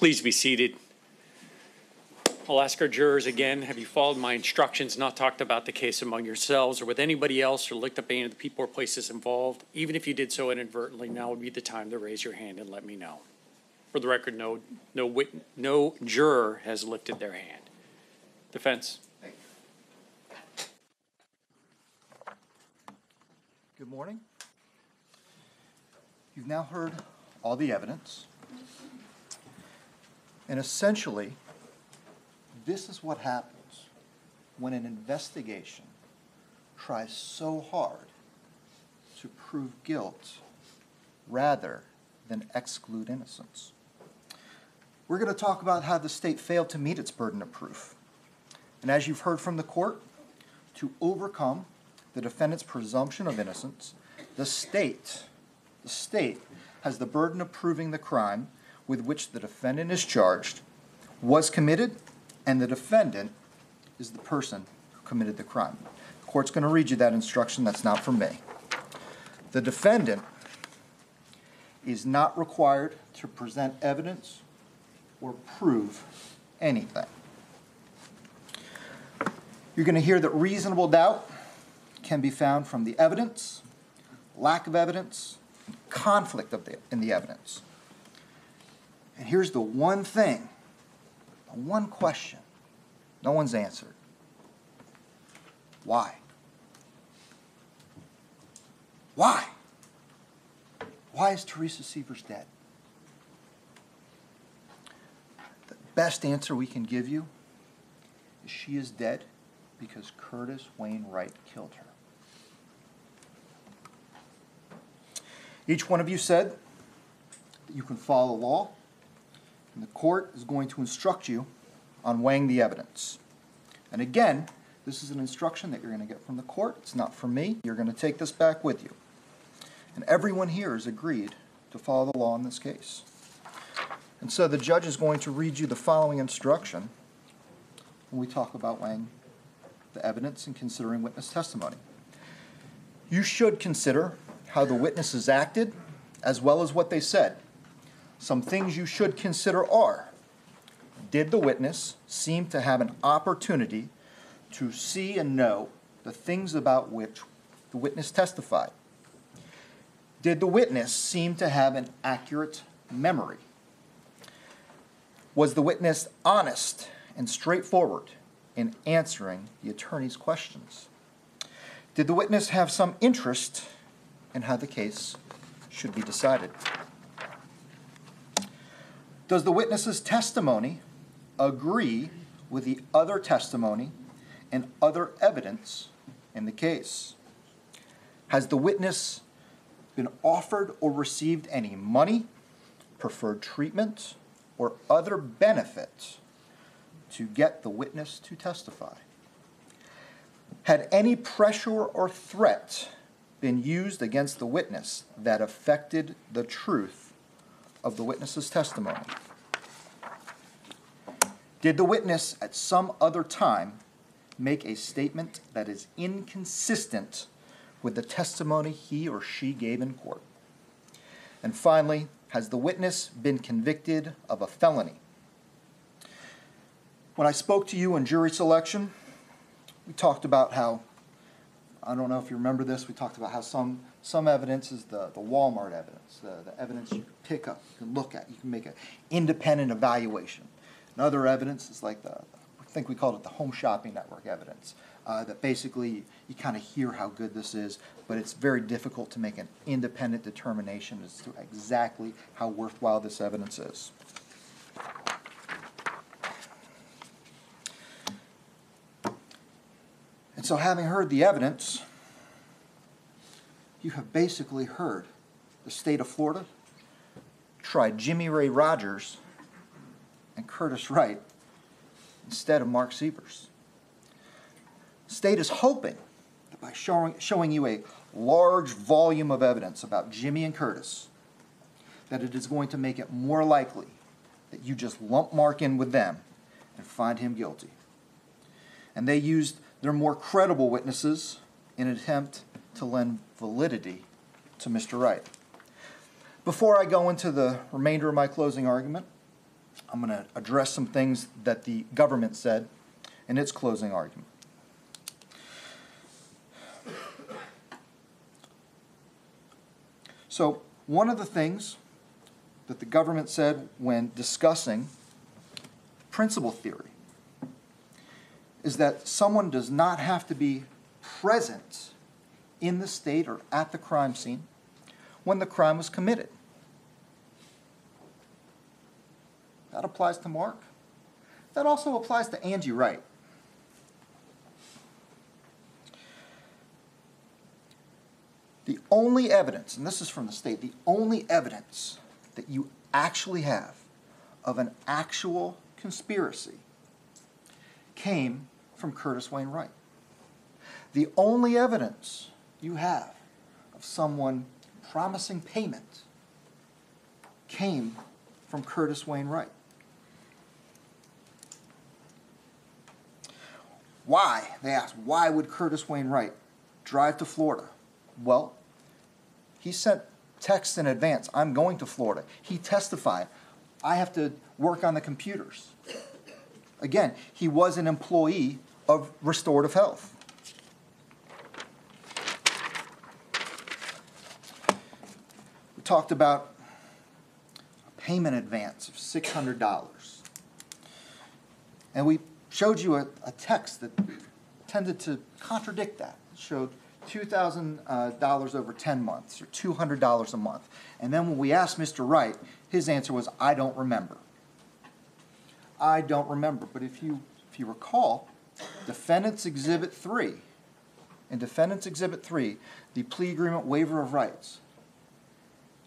Please be seated. I'll ask our jurors again, have you followed my instructions, not talked about the case among yourselves or with anybody else or looked up any of the people or places involved? Even if you did so inadvertently, now would be the time to raise your hand and let me know. For the record, no juror has lifted their hand. Defense. Good morning. You've now heard all the evidence. And essentially, this is what happens when an investigation tries so hard to prove guilt rather than exclude innocence. We're going to talk about how the state failed to meet its burden of proof. And as you've heard from the court, to overcome the defendant's presumption of innocence, the state has the burden of proving the crime with which the defendant is charged, was committed, and the defendant is the person who committed the crime. The court's going to read you that instruction. That's not from me. The defendant is not required to present evidence or prove anything. You're going to hear that reasonable doubt can be found from the evidence, lack of evidence, and conflict in the evidence. And here's the one thing, the one question no one's answered. Why? Why? Why is Teresa Sievers dead? The best answer we can give you is she is dead because Curtis Wayne Wright killed her. Each one of you said that you can follow the law, and the court is going to instruct you on weighing the evidence. And again, this is an instruction that you're going to get from the court. It's not from me. You're going to take this back with you. And everyone here has agreed to follow the law in this case. And so the judge is going to read you the following instruction when we talk about weighing the evidence and considering witness testimony. You should consider how the witnesses acted as well as what they said. Some things you should consider are, did the witness seem to have an opportunity to see and know the things about which the witness testified? Did the witness seem to have an accurate memory? Was the witness honest and straightforward in answering the attorney's questions? Did the witness have some interest in how the case should be decided? Does the witness's testimony agree with the other testimony and other evidence in the case? Has the witness been offered or received any money, preferred treatment, or other benefit to get the witness to testify? Had any pressure or threat been used against the witness that affected the truth of the witness's testimony? Did the witness at some other time make a statement that is inconsistent with the testimony he or she gave in court? And finally, has the witness been convicted of a felony? When I spoke to you in jury selection, we talked about how, I don't know if you remember this, we talked about how some evidence is the Walmart evidence, the evidence you pick up, you can look at, you can make an independent evaluation. And other evidence is like I think we called it the Home Shopping Network evidence, that basically you kind of hear how good this is, but it's very difficult to make an independent determination as to exactly how worthwhile this evidence is. And so having heard the evidence, you have basically heard the state of Florida try Jimmy Ray Rodgers and Curtis Wright instead of Mark Sievers. The state is hoping that by showing you a large volume of evidence about Jimmy and Curtis, that it is going to make it more likely that you just lump Mark in with them and find him guilty. And they used their more credible witnesses in an attempt to lend validity to Mr. Wright. Before I go into the remainder of my closing argument, I'm going to address some things that the government said in its closing argument. So one of the things that the government said when discussing principle theory is that someone does not have to be present in the state or at the crime scene when the crime was committed. That applies to Mark. That also applies to Angie Wright. The only evidence, and this is from the state, the only evidence that you actually have of an actual conspiracy came from Curtis Wayne Wright. The only evidence you have of someone promising payment came from Curtis Wayne Wright. Why? They asked, why would Curtis Wayne Wright drive to Florida? Well, he sent texts in advance. I'm going to Florida. He testified. I have to work on the computers. Again, he was an employee of Restorative Health. We talked about a payment advance of $600. And we showed you a text that tended to contradict that. It showed $2,000 over 10 months, or $200 a month. And then when we asked Mr. Wright, his answer was, I don't remember. I don't remember. But if you recall, Defendant's Exhibit 3, in Defendant's Exhibit 3, the plea agreement waiver of rights,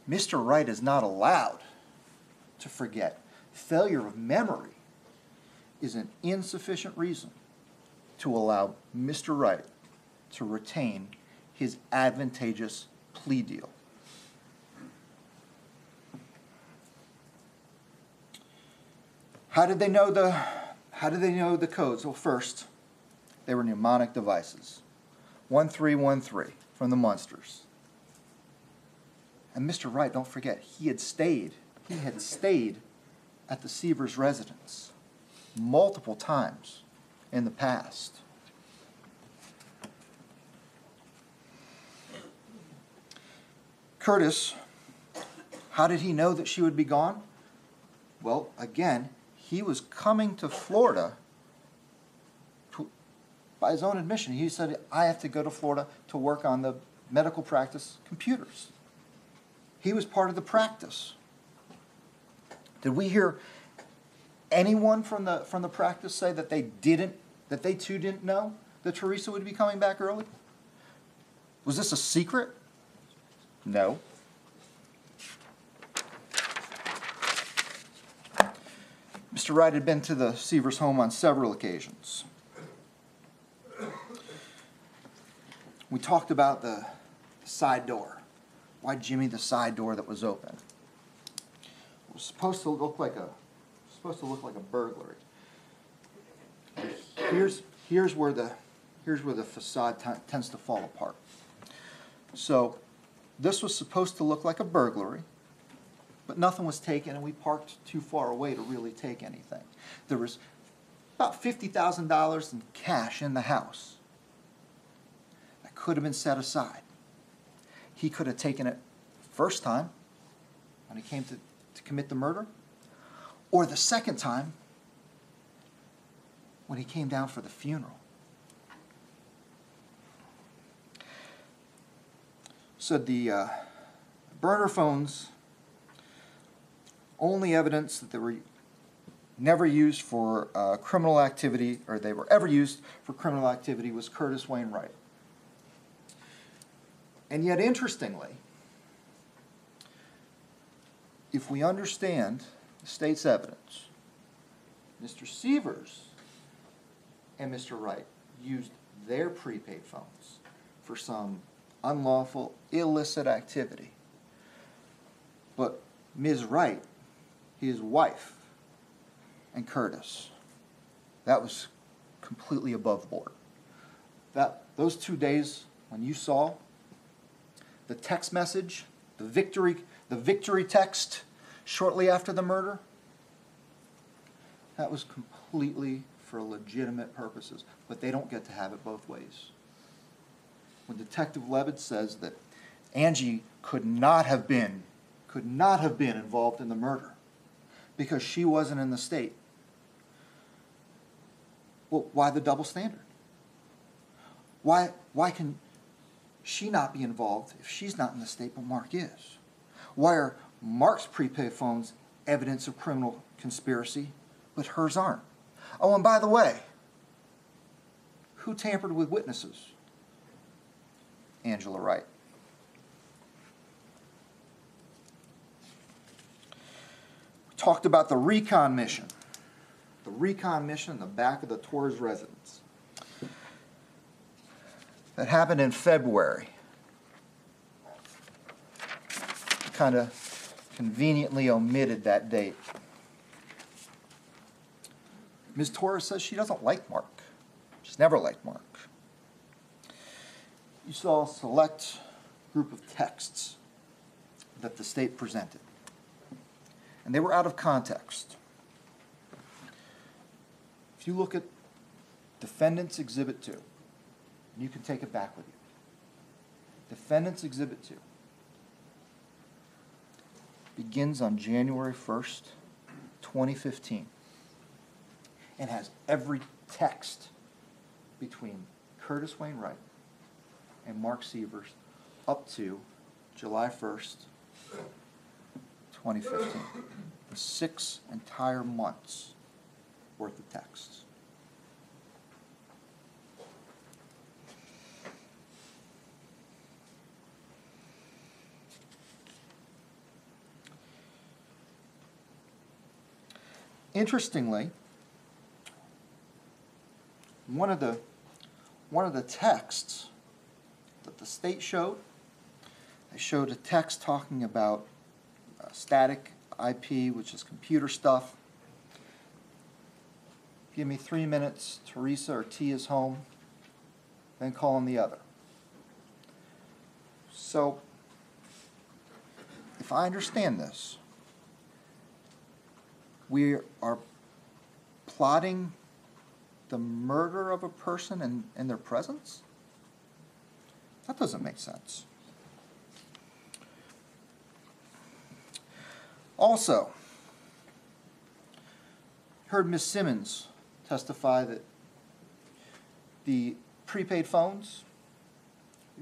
Mr. Wright is not allowed to forget. Failure of memory is an insufficient reason to allow Mr. Wright to retain his advantageous plea deal. How did they know the codes? Well, first, they were mnemonic devices. 1313 from the Munsters. And Mr. Wright, don't forget, he had stayed at the Sievers residence multiple times in the past. Curtis, how did he know that she would be gone? Well, again, he was coming to Florida by his own admission. He said, I have to go to Florida to work on the medical practice computers. He was part of the practice. Did we hear anyone from the practice say that they too didn't know that Teresa would be coming back early? Was this a secret? No. Mr. Wright had been to the Sievers home on several occasions. We talked about the side door. Why, Jimmy, the side door that was open? It was supposed to look like a burglary. Here's where the facade tends to fall apart. So this was supposed to look like a burglary, but nothing was taken, and we parked too far away to really take anything. There was about $50,000 in cash in the house that could have been set aside. He could have taken it first time when he came to commit the murder, or the second time when he came down for the funeral. So the burner phones, only evidence that they were never used for criminal activity, or they were ever used for criminal activity, was Curtis Wayne Wright. And yet, interestingly, if we understand the state's evidence, Mr. Sievers and Mr. Wright used their prepaid phones for some unlawful, illicit activity. But Ms. Wright, his wife, and Curtis, that was completely above board. Those 2 days when you saw the text message, the victory text shortly after the murder, That was completely for legitimate purposes, but they don't get to have it both ways. When Detective Levitt says that Angie could not have been involved in the murder because she wasn't in the state. Well, why the double standard? Why can she not be involved if she's not in the state but Mark is? Why are Mark's prepaid phones evidence of criminal conspiracy but hers aren't? Oh, and by the way, who tampered with witnesses? Angela Wright. We talked about the recon mission. The recon mission in the back of the Torres residence. That happened in February. Kind of conveniently omitted that date. Ms. Torres says she doesn't like Mark. She's never liked Mark. You saw a select group of texts that the state presented. And they were out of context. If you look at Defendant's Exhibit 2, and you can take it back with you. Defendant's Exhibit 2 begins on January 1st, 2015, and has every text between Curtis Wayne Wright and Mark Sievers up to July 1st, 2015. The 6 entire months worth of texts. Interestingly, one of the texts that the state showed, they showed a text talking about static IP, which is computer stuff. Give me 3 minutes, Teresa or T is home, then call on the other. So, if I understand this, we are plotting the murder of a person in their presence? That doesn't make sense. Also, heard Ms. Simmons testify that the prepaid phones,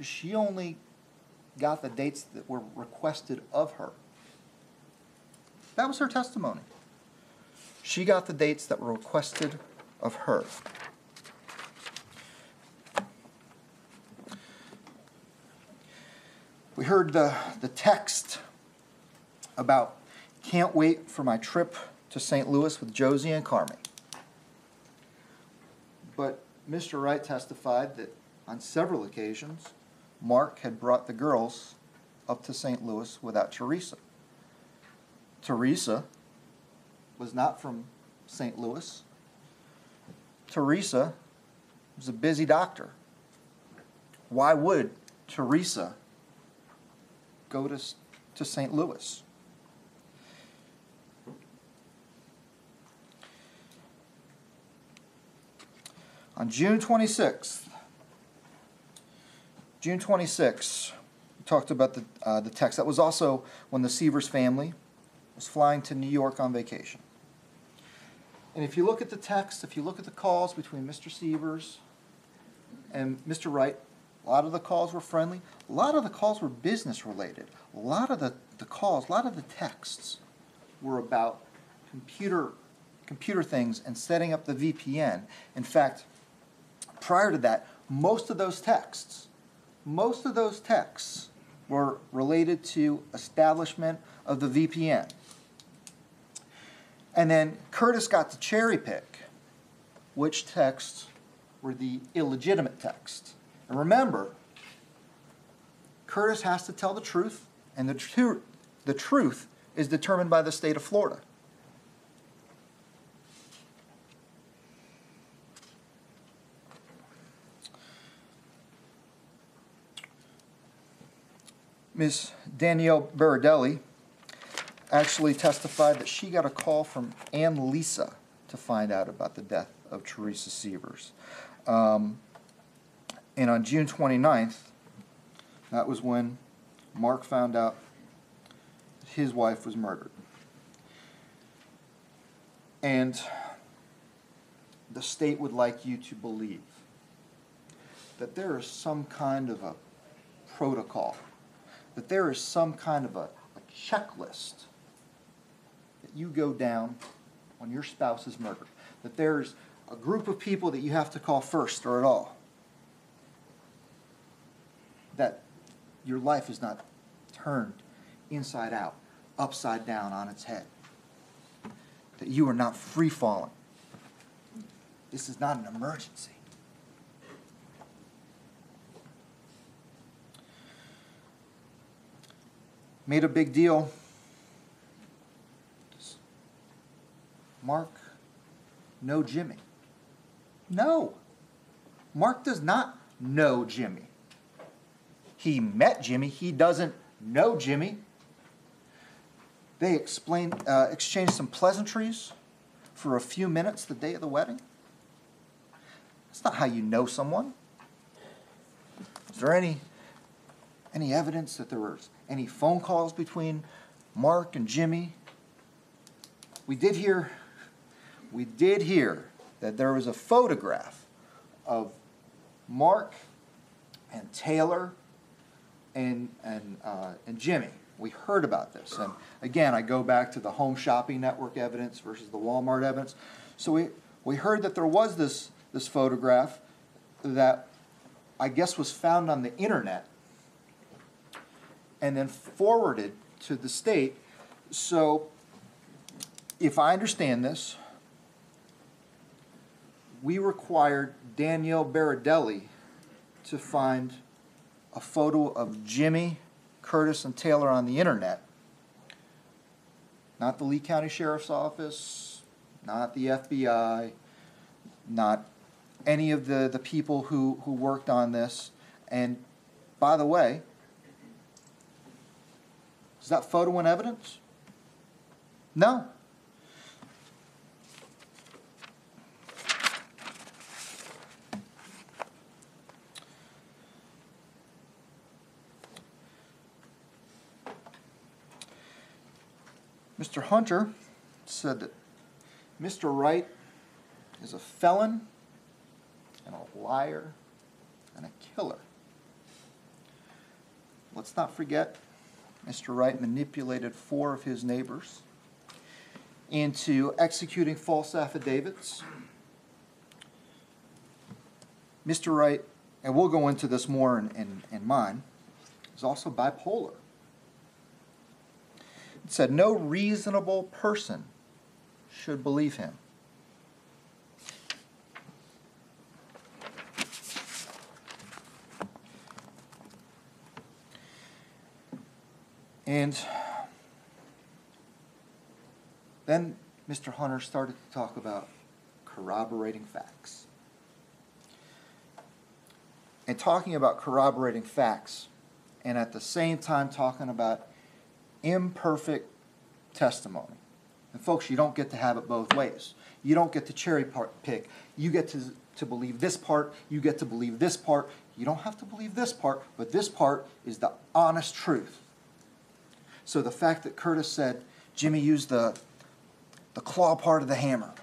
she only got the dates that were requested of her. That was her testimony. She got the dates that were requested of her. We heard the text about can't wait for my trip to St. Louis with Josie and Carmen. But Mr. Wright testified that on several occasions, Mark had brought the girls up to St. Louis without Teresa. Teresa was not from St. Louis. Teresa was a busy doctor. Why would Teresa go to St. Louis? On June 26th, we talked about the text. That was also when the Sievers family was flying to New York on vacation. And if you look at the text, if you look at the calls between Mr. Sievers and Mr. Wright, a lot of the calls were friendly. A lot of the calls were business related. A lot of the calls, a lot of the texts were about computer things and setting up the VPN. In fact, prior to that, most of those texts were related to establishment of the VPN. And then Curtis got to cherry pick which texts were the illegitimate texts. And remember, Curtis has to tell the truth, and the truth is determined by the state of Florida. Ms. Danielle Berardelli actually testified that she got a call from Ann Lisa to find out about the death of Teresa Sievers. And on June 29th, that was when Mark found out his wife was murdered. And the state would like you to believe that there is some kind of a protocol, that there is some kind of a checklist that you go down when your spouse is murdered, that there's a group of people that you have to call first or at all, that your life is not turned inside out, upside down on its head, that you are not free falling. This is not an emergency. Made a big deal. Does Mark know Jimmy? No. Mark does not know Jimmy. He met Jimmy. He doesn't know Jimmy. They exchanged some pleasantries for a few minutes the day of the wedding. That's not how you know someone. Is there any evidence that there were any phone calls between Mark and Jimmy? We did hear that there was a photograph of Mark and Taylor and Jimmy. We heard about this. And again, I go back to the Home Shopping Network evidence versus the Walmart evidence. So we heard that there was this photograph that I guess was found on the internet and then forwarded to the state. So if I understand this, we required Danielle Berardelli to find a photo of Jimmy, Curtis, and Taylor on the internet. Not the Lee County Sheriff's Office, not the FBI, not any of the people who worked on this. And by the way, is that photo in evidence? No. Mr. Hunter said that Mr. Wright is a felon and a liar and a killer. Let's not forget, Mr. Wright manipulated 4 of his neighbors into executing false affidavits. Mr. Wright, and we'll go into this more in mine, is also bipolar. It said no reasonable person should believe him. And then Mr. Hunter started to talk about corroborating facts. And talking about corroborating facts, and at the same time talking about imperfect testimony. And folks, you don't get to have it both ways. You don't get to cherry pick. You get to believe this part. You get to believe this part. You don't have to believe this part, but this part is the honest truth. So the fact that Curtis said Jimmy used the claw part of the hammer,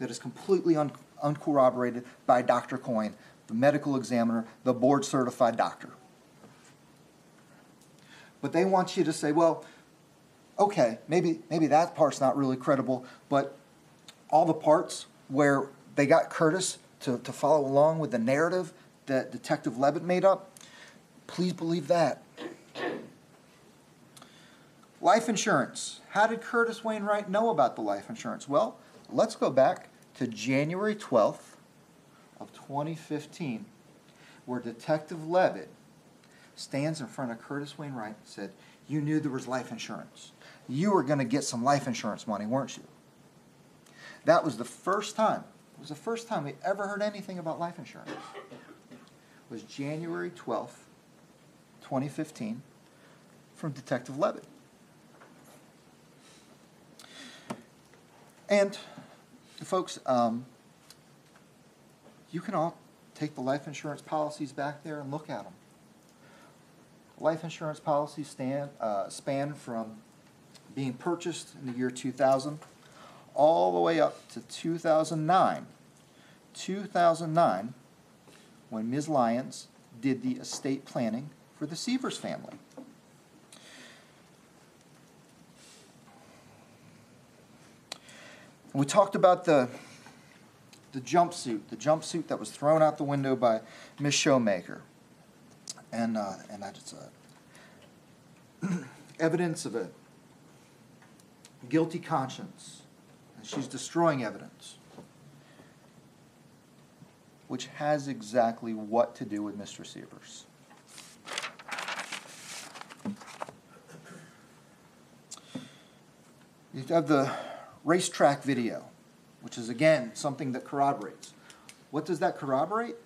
that is completely uncorroborated by Dr. Coyne, the medical examiner, the board-certified doctor. But they want you to say, well, okay, maybe that part's not really credible, but all the parts where they got Curtis to follow along with the narrative that Detective Levitt made up, please believe that. Life insurance. How did Curtis Wayne Wright know about the life insurance? Well, let's go back to January 12th of 2015, where Detective Levitt stands in front of Curtis Wayne Wright and said, you knew there was life insurance. You were going to get some life insurance money, weren't you? That was the first time. It was the first time we ever heard anything about life insurance. It was January 12th, 2015, from Detective Levitt. And folks, you can all take the life insurance policies back there and look at them. Life insurance policies span from being purchased in the year 2000 all the way up to 2009. 2009, when Ms. Lyons did the estate planning for the Sievers family. We talked about the jumpsuit that was thrown out the window by Ms. Shoemaker, and that's evidence of a guilty conscience. And she's destroying evidence, which has exactly what to do with Mr. Sievers. You have the Racetrack video, which is again something that corroborates. What does that corroborate?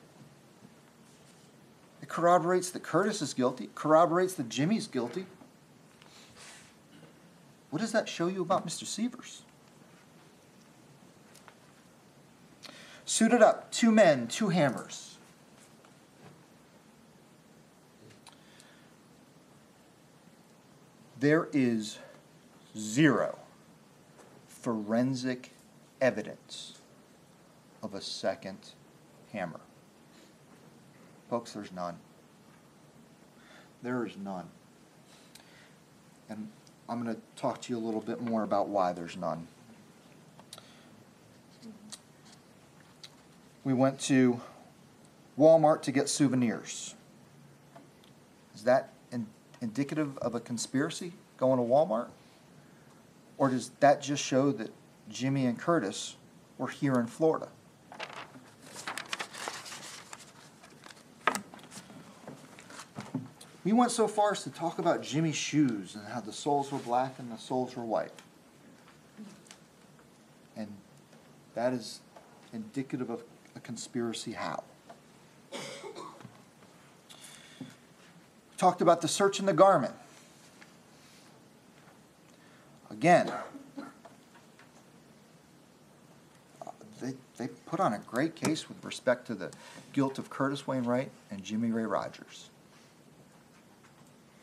It corroborates that Curtis is guilty, corroborates that Jimmy's guilty. What does that show you about Mr. Sievers? Suited up, two men, two hammers. There is zero forensic evidence of a second hammer. Folks, there's none. There is none. And I'm going to talk to you a little bit more about why there's none. We went to Walmart to get souvenirs. Is that indicative of a conspiracy, going to Walmart? Or does that just show that Jimmy and Curtis were here in Florida? We went so far as to talk about Jimmy's shoes and how the soles were black and the soles were white. And that is indicative of a conspiracy how? We talked about the search in the garment. Again, they put on a great case with respect to the guilt of Curtis Wayne Wright and Jimmy Ray Rodgers.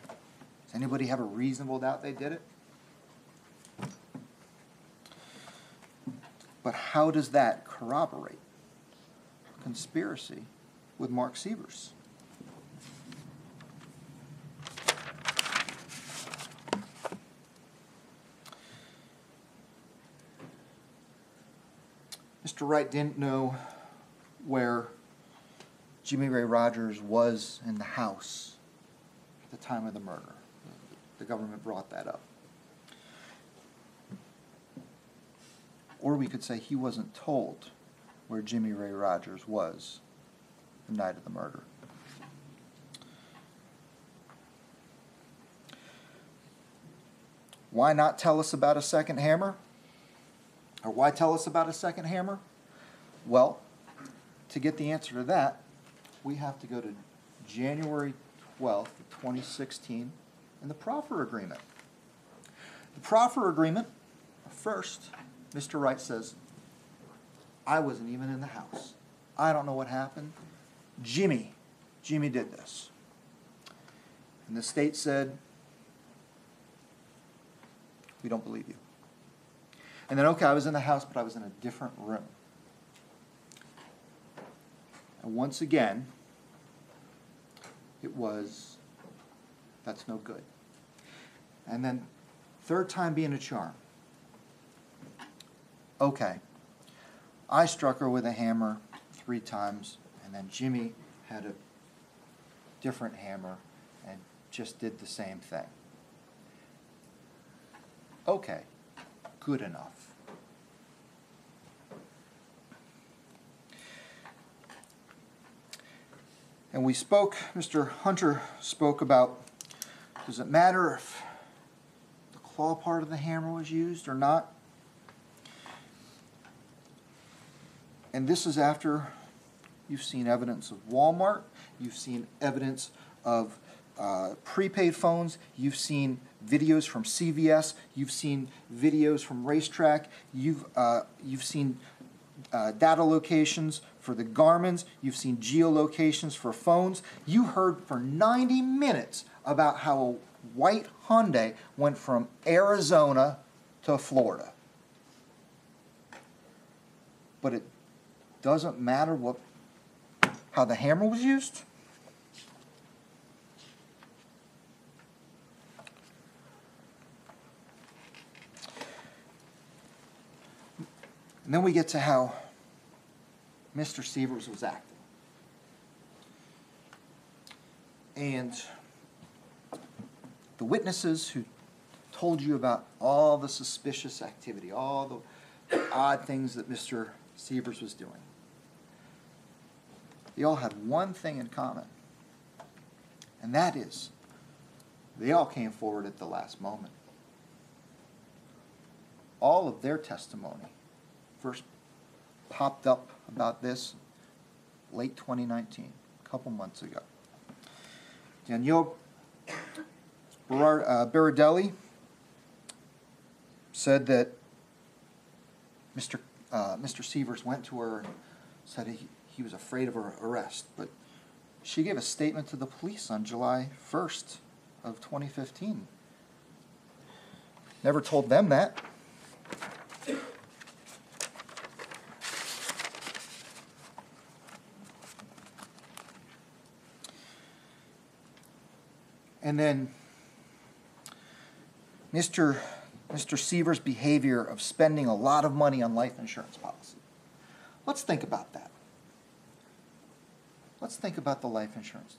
Does anybody have a reasonable doubt they did it? But how does that corroborate a conspiracy with Mark Sievers? Mr. Wright didn't know where Jimmy Ray Rodgers was in the house at the time of the murder. The government brought that up. Or we could say he wasn't told where Jimmy Ray Rodgers was the night of the murder. Why not tell us about a second hammer? Or why tell us about a second hammer? Well, to get the answer to that, we have to go to January 12th, 2016, and the proffer agreement. The proffer agreement, first, Mr. Wright says, I wasn't even in the house. I don't know what happened. Jimmy did this. And the state said, we don't believe you. And then, okay, I was in the house, but I was in a different room. And once again, it was, that's no good. And then, third time being a charm. Okay, I struck her with a hammer 3 times, and then Jimmy had a different hammer and just did the same thing. Okay. Good enough. And we spoke, Mr. Hunter spoke about, does it matter if the claw part of the hammer was used or not? And this is after you've seen evidence of Walmart, you've seen evidence of prepaid phones, you've seen videos from CVS, you've seen videos from Racetrack, you've seen data locations for the Garmin's. You've seen geolocations for phones. You heard for 90 minutes about how a white Hyundai went from Arizona to Florida. But it doesn't matter how the hammer was used. And then we get to how Mr. Sievers was acting. And the witnesses who told you about all the suspicious activity, all the odd things that Mr. Sievers was doing, they all had one thing in common. And that is, they all came forward at the last moment. All of their testimony first popped up about this late 2019, a couple months ago. Danielle Berardelli said that Mr. Sievers went to her and said he was afraid of her arrest, but she gave a statement to the police on July 1st of 2015. Never told them that. And then Mr. Sievers' behavior of spending a lot of money on life insurance policy. Let's think about that. Let's think about the life insurance.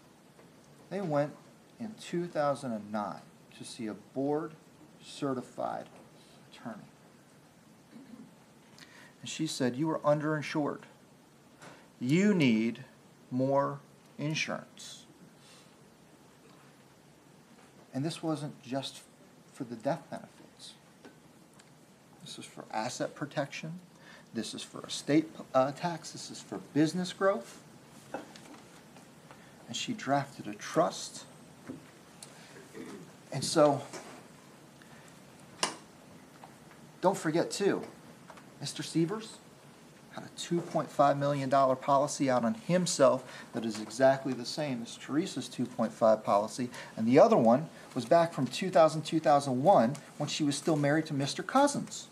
They went in 2009 to see a board-certified attorney. And she said, you are underinsured. You need more insurance. And this wasn't just for the death benefits. This is for asset protection. This is for estate tax. This is for business growth. And she drafted a trust. And so, don't forget too, Mr. Sievers had a $2.5 million policy out on himself that is exactly the same as Teresa's 2.5 policy. And the other one was back from 2000-2001 when she was still married to Mr. Cousins.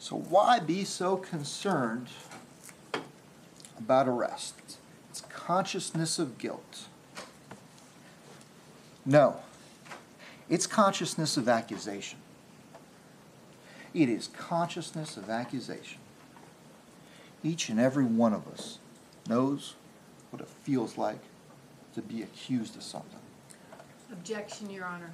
So why be so concerned about arrest? Consciousness of guilt. No, it's consciousness of accusation. It is consciousness of accusation. Each and every one of us knows what it feels like to be accused of something. Objection, Your Honor.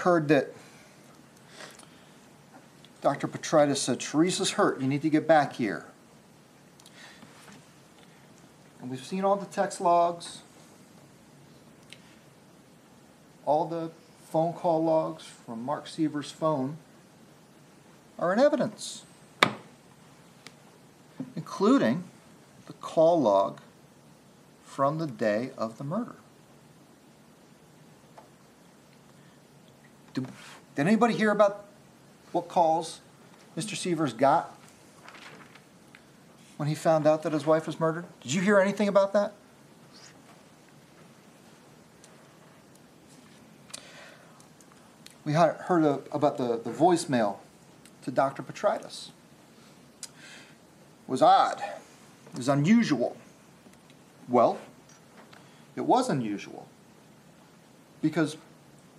Heard that Dr. Petritus said, Teresa's hurt, you need to get back here. And we've seen all the text logs, all the phone call logs from Mark Sievers' phone are in evidence, including the call log from the day of the murder. Did anybody hear about what calls Mr. Sievers got when he found out that his wife was murdered? Did you hear anything about that? We heard about the voicemail to Dr. Petritus. It was odd. It was unusual. Well, it was unusual because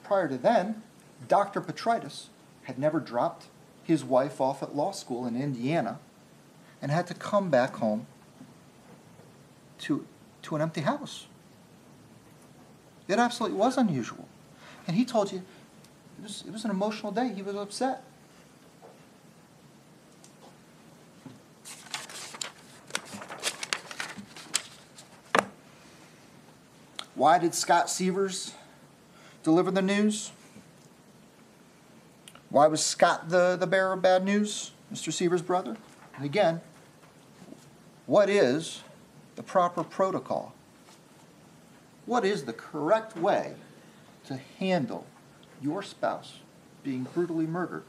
prior to then, Dr. Petritus had never dropped his wife off at law school in Indiana and had to come back home to an empty house. It absolutely was unusual. And he told you it was an emotional day. He was upset. Why did Scott Sievers deliver the news? Why was Scott the bearer of bad news, Mr. Sievers' brother? And again, what is the proper protocol? What is the correct way to handle your spouse being brutally murdered?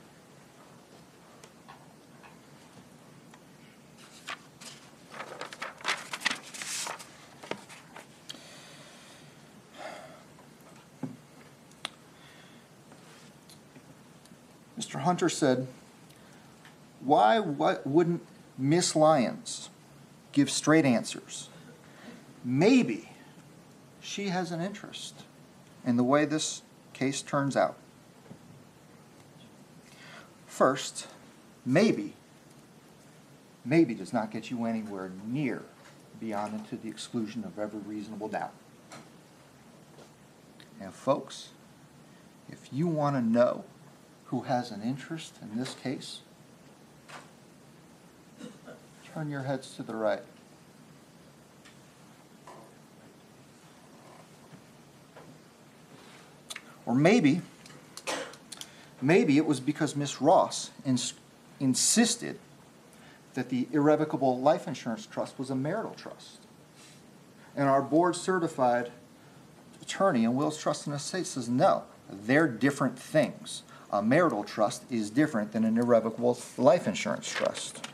Mr. Hunter said, why wouldn't Ms. Lyons give straight answers? Maybe she has an interest in the way this case turns out. First, maybe does not get you anywhere near beyond and to the exclusion of every reasonable doubt. And folks, if you want to know who has an interest in this case, turn your heads to the right. Or maybe it was because Ms. Ross insisted that the irrevocable life insurance trust was a marital trust. And our board-certified attorney in wills, trust, and estate says, no, they're different things. A marital trust is different than an irrevocable life insurance trust.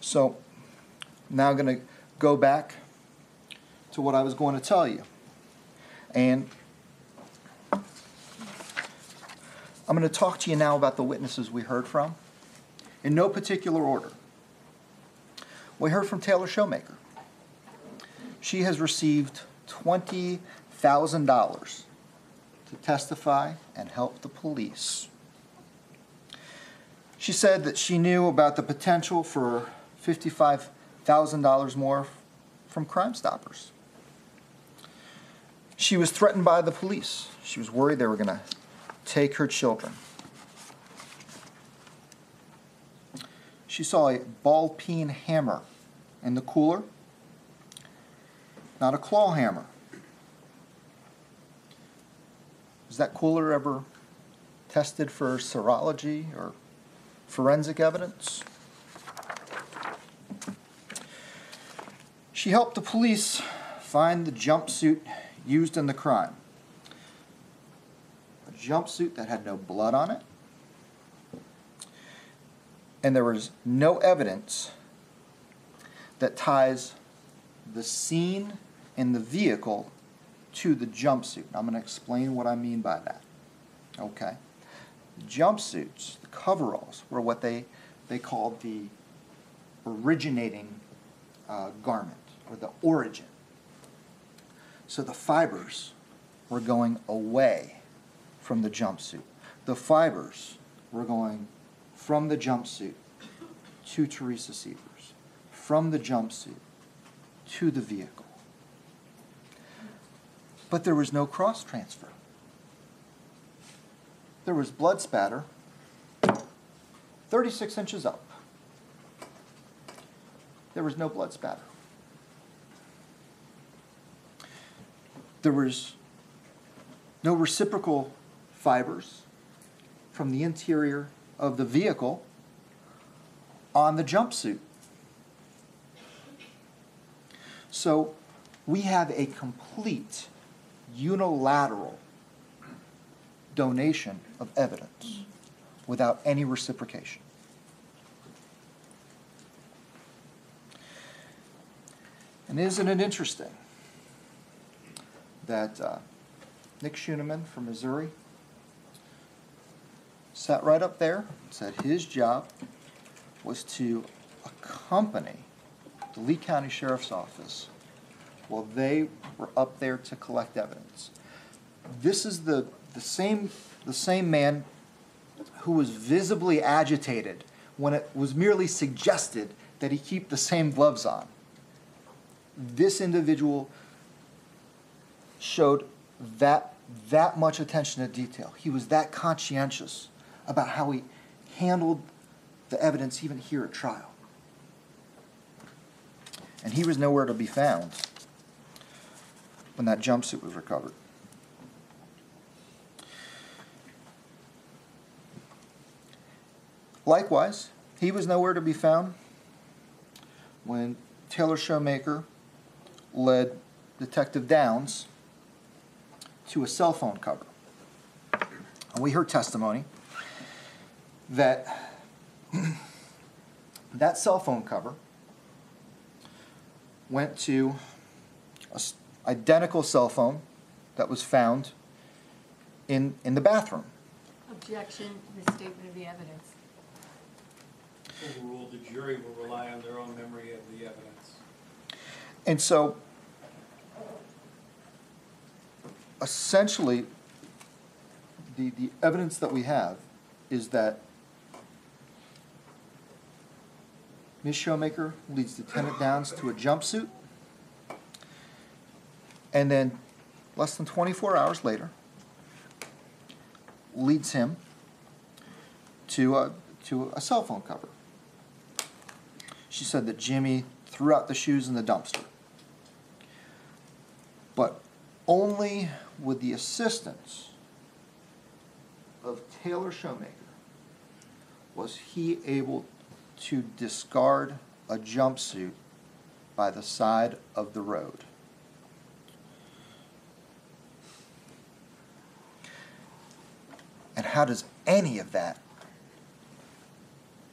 So now I'm going to go back to what I was going to tell you. And I'm going to talk to you now about the witnesses we heard from in no particular order. We heard from Taylor Shoemaker. She has received $20,000 to testify and help the police. She said that she knew about the potential for $55,000 more from Crime Stoppers. She was threatened by the police. She was worried they were going to take her children. She saw a ball-peen hammer in the cooler, not a claw hammer. Was that cooler ever tested for serology or forensic evidence? She helped the police find the jumpsuit used in the crime. A jumpsuit that had no blood on it. And there was no evidence that ties the scene and the vehicle to the jumpsuit. I'm going to explain what I mean by that. Okay. The jumpsuits, the coveralls, were what they called the originating garment, or the origin. So the fibers were going away from the jumpsuit. The fibers were going from the jumpsuit to Teresa Sievers, from the jumpsuit to the vehicle. But there was no cross transfer. There was blood spatter 36 inches up. There was no blood spatter. There was no reciprocal fibers from the interior of the vehicle on the jumpsuit. So we have a complete unilateral donation of evidence without any reciprocation. And isn't it interesting that Nick Schooneman from Missouri sat right up there and said his job was to accompany the Lee County Sheriff's Office while they were up there to collect evidence. This is the same man who was visibly agitated when it was merely suggested that he keep the same gloves on. This individual showed that much attention to detail. He was that conscientious about how he handled the evidence even here at trial. And he was nowhere to be found when that jumpsuit was recovered. Likewise, he was nowhere to be found when Taylor Shoemaker led Detective Downs to a cell phone cover. And we heard testimony that that cell phone cover went to an identical cell phone that was found in the bathroom. Objection, misstatement of the evidence. Overruled. The jury will rely on their own memory of the evidence. And so, essentially, the evidence that we have is that Ms. Shoemaker leads Lieutenant Downs to a jumpsuit, and then less than 24 hours later leads him to a cell phone cover. She said that Jimmy threw out the shoes in the dumpster, but only with the assistance of Taylor Shoemaker was he able to discard a jumpsuit by the side of the road. And how does any of that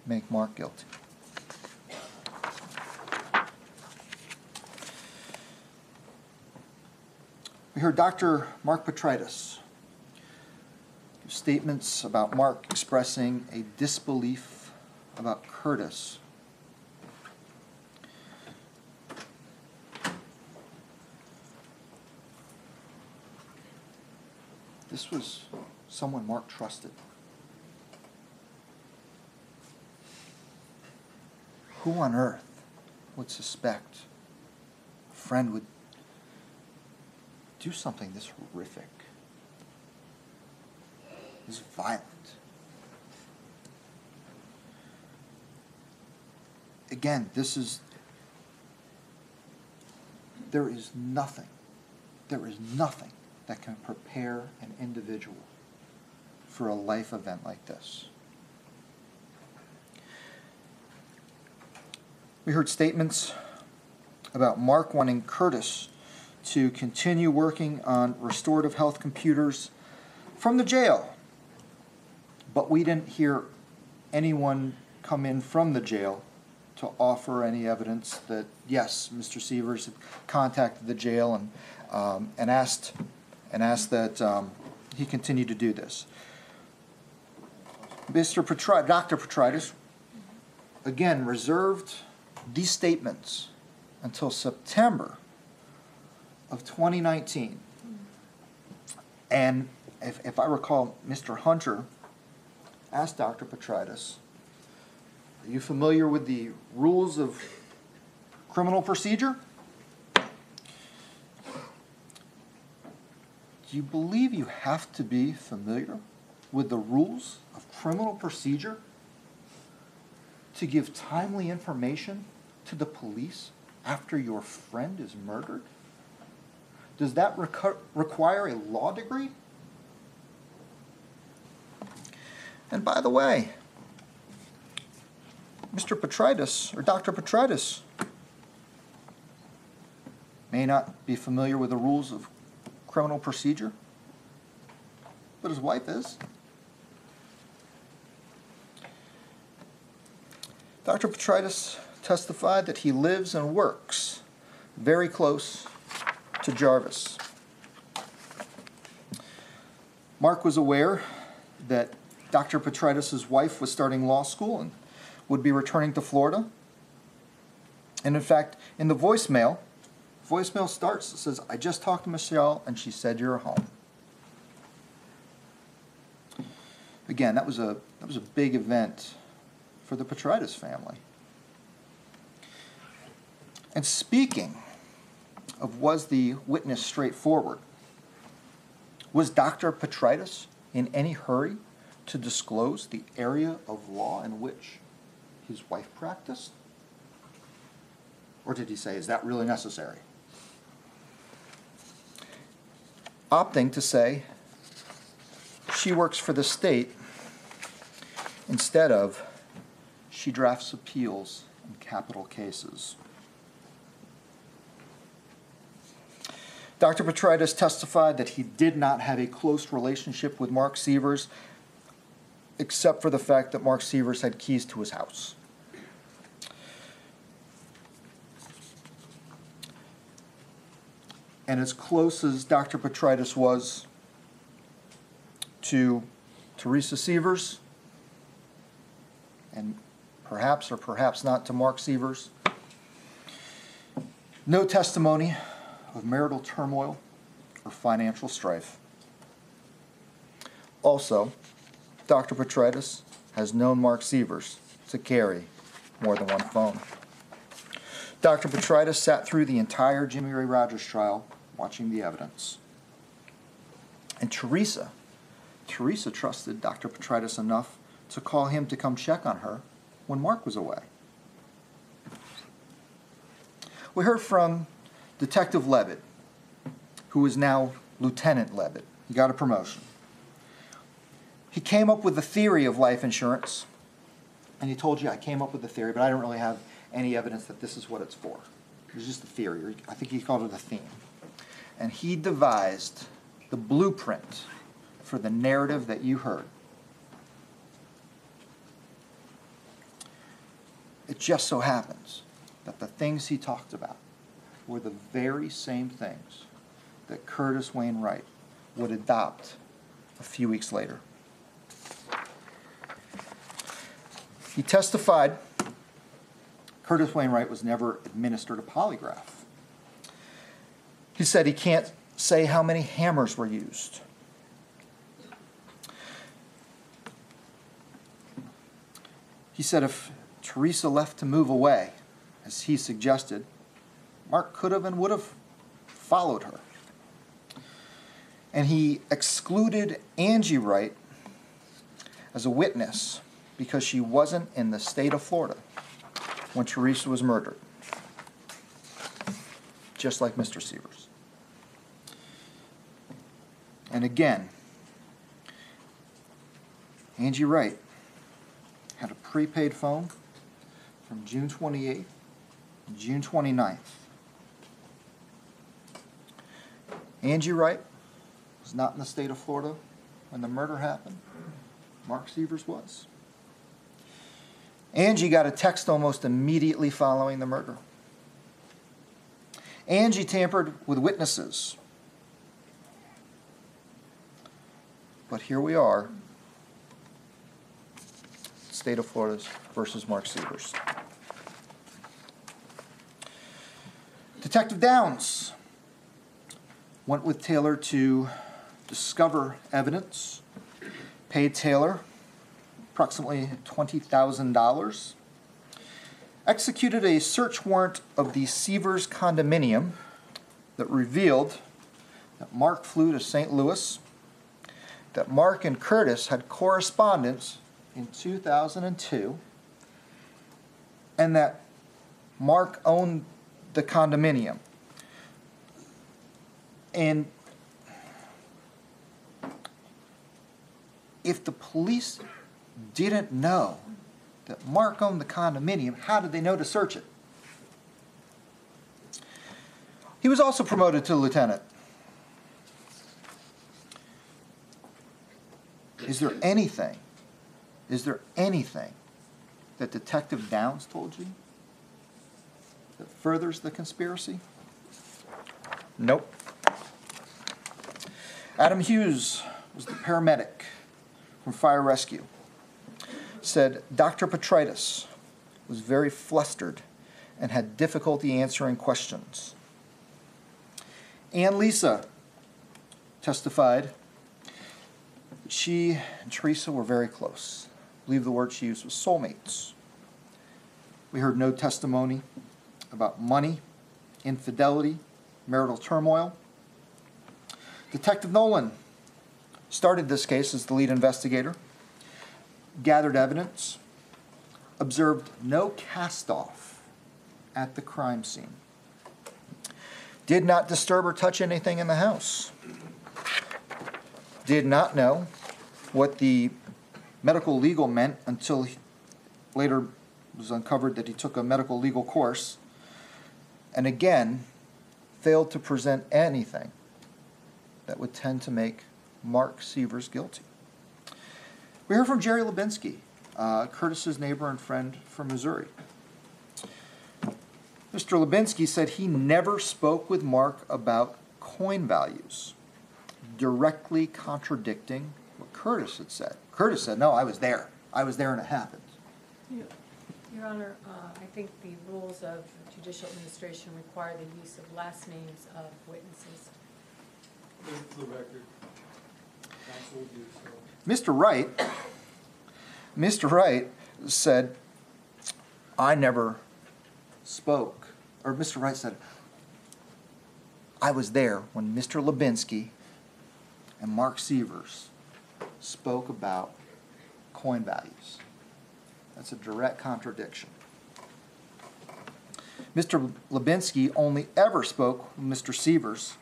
make Mark guilty? We heard Dr. Mark Petritus give statements about Mark expressing a disbelief about Curtis. This was someone Mark trusted. Who on earth would suspect a friend would do something this horrific, this violent? Again, there is nothing that can prepare an individual for a life event like this. We heard statements about Mark wanting Curtis to continue working on restorative health computers from the jail. But we didn't hear anyone come in from the jail to offer any evidence that, yes, Mr. Sievers had contacted the jail and asked that he continue to do this. Dr. Petritus, again, reserved these statements until September of 2019. And if I recall, Mr. Hunter asked Dr. Petritus, "Are you familiar with the rules of criminal procedure? Do you believe you have to be familiar with the rules of criminal procedure to give timely information to the police after your friend is murdered? Does that require a law degree?" And by the way, Mr. Petritus, or Dr. Petritus, may not be familiar with the rules of criminal procedure, but his wife is. Dr. Petritus testified that he lives and works very close to Jarvis. Mark was aware that Dr. Petritus' wife was starting law school and would be returning to Florida. And in fact, in the voicemail starts, it says, "I just talked to Michelle and she said you're home." Again, that was a big event for the Petritus family. And speaking of was the witness straightforward, was Dr. Petritus in any hurry to disclose the area of law in which his wife practiced? Or did he say, is that really necessary? Opting to say, she works for the state, instead of, she drafts appeals in capital cases. Dr. Petritus testified that he did not have a close relationship with Mark Sievers, except for the fact that Mark Sievers had keys to his house. And as close as Dr. Petritus was to Teresa Sievers, and perhaps or perhaps not to Mark Sievers, no testimony of marital turmoil or financial strife. Also, Dr. Petritus has known Mark Sievers to carry more than one phone. Dr. Petritus sat through the entire Jimmy Ray Rodgers trial watching the evidence. And Teresa trusted Dr. Petritus enough to call him to come check on her when Mark was away. We heard from Detective Levitt, who is now Lieutenant Levitt. He got a promotion. He came up with the theory of life insurance, and he told you, I came up with the theory, but I don't really have any evidence that this is what it's for. It's just a theory, or I think he called it a theme. And he devised the blueprint for the narrative that you heard. It just so happens that the things he talked about were the very same things that Curtis Wayne Wright would adopt a few weeks later. He testified Curtis Wayne Wright was never administered a polygraph. He said he can't say how many hammers were used. He said if Teresa left to move away, as he suggested, Mark could have and would have followed her. And he excluded Angie Wright as a witness because she wasn't in the state of Florida when Teresa was murdered, just like Mr. Sievers. And again, Angie Wright had a prepaid phone from June 28th to June 29th. Angie Wright was not in the state of Florida when the murder happened. Mark Sievers was. Angie got a text almost immediately following the murder. Angie tampered with witnesses. But here we are, state of Florida versus Mark Sievers. Detective Downs went with Taylor to discover evidence, paid Taylor approximately $20,000, executed a search warrant of the Sievers condominium that revealed that Mark flew to St. Louis, that Mark and Curtis had correspondence in 2002, and that Mark owned the condominium. And if the police didn't know that Mark owned the condominium, how did they know to search it? He was also promoted to lieutenant. Is there anything that Detective Downs told you that furthers the conspiracy? Nope. Adam Hughes was the paramedic from Fire Rescue. Said Dr. Petritus was very flustered and had difficulty answering questions. Ann Lisa testified that she and Teresa were very close. I believe the word she used was soulmates. We heard no testimony about money, infidelity, marital turmoil. Detective Nolan started this case as the lead investigator. gathered evidence, observed no cast-off at the crime scene, did not disturb or touch anything in the house, did not know what the medical legal meant until later was uncovered that he took a medical legal course, and again, failed to present anything that would tend to make Mark Sievers guilty. We heard from Jerry Lubinsky, Curtis's neighbor and friend from Missouri. Mr. Lubinsky said he never spoke with Mark about coin values, directly contradicting what Curtis had said. Curtis said, no, I was there. I was there and it happened. Yeah. Your Honor, I think the rules of judicial administration require the use of last names of witnesses. The record. Mr. Wright said, I never spoke, or Mr. Wright said, I was there when Mr. Lubinsky and Mark Sievers spoke about coin values. That's a direct contradiction. Mr. Lubinsky only ever spoke with Mr. Sievers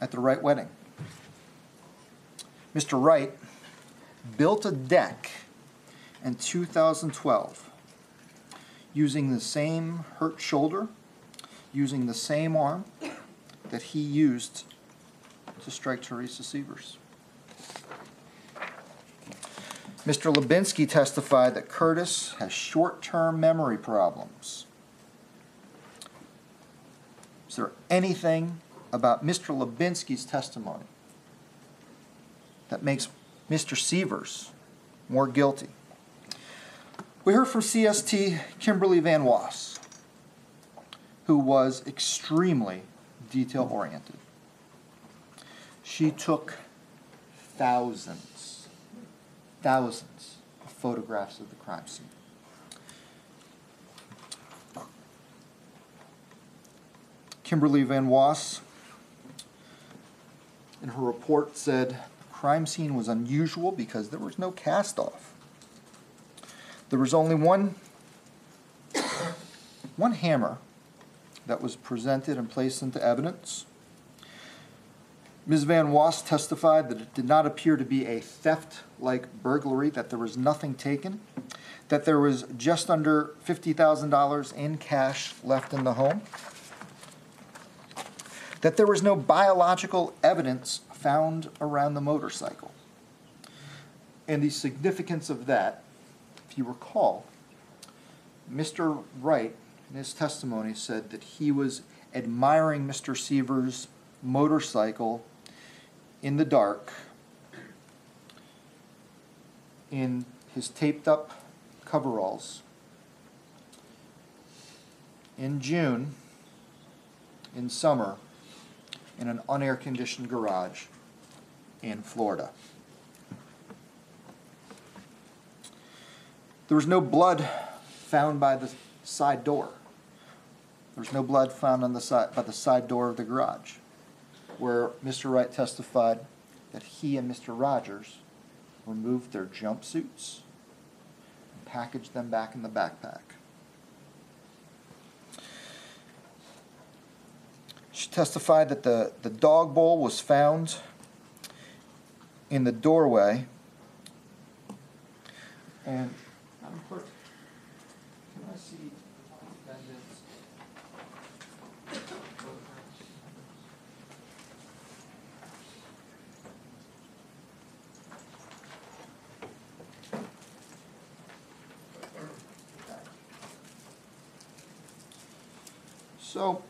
at the Wright wedding. Mr. Wright built a deck in 2012 using the same hurt shoulder, using the same arm that he used to strike Teresa Sievers. Mr. Lubinsky testified that Curtis has short-term memory problems. Is there anything about Mr. Lubinsky's testimony that makes Mr. Sievers more guilty? We heard from CST Kimberly Van Wass, who was extremely detail-oriented. She took thousands of photographs of the crime scene. Kimberly Van Wass, in her report, said the crime scene was unusual because there was no cast-off. There was only one hammer that was presented and placed into evidence. Ms. Van Wass testified that it did not appear to be a theft-like burglary, that there was nothing taken, that there was just under $50,000 in cash left in the home, that there was no biological evidence found around the motorcycle. And the significance of that, if you recall, Mr. Wright, in his testimony, said that he was admiring Mr. Sievers' motorcycle in the dark, in his taped-up coveralls, in June, in summer, in an unair-conditioned garage in Florida. There was no blood found by the side door. There was no blood found on the side, by the side door of the garage, where Mr. Wright testified that he and Mr. Rodgers removed their jumpsuits and packaged them back in the backpack. She testified that the dog bowl was found in the doorway. And Madam Clerk, can I see the defendant's? So,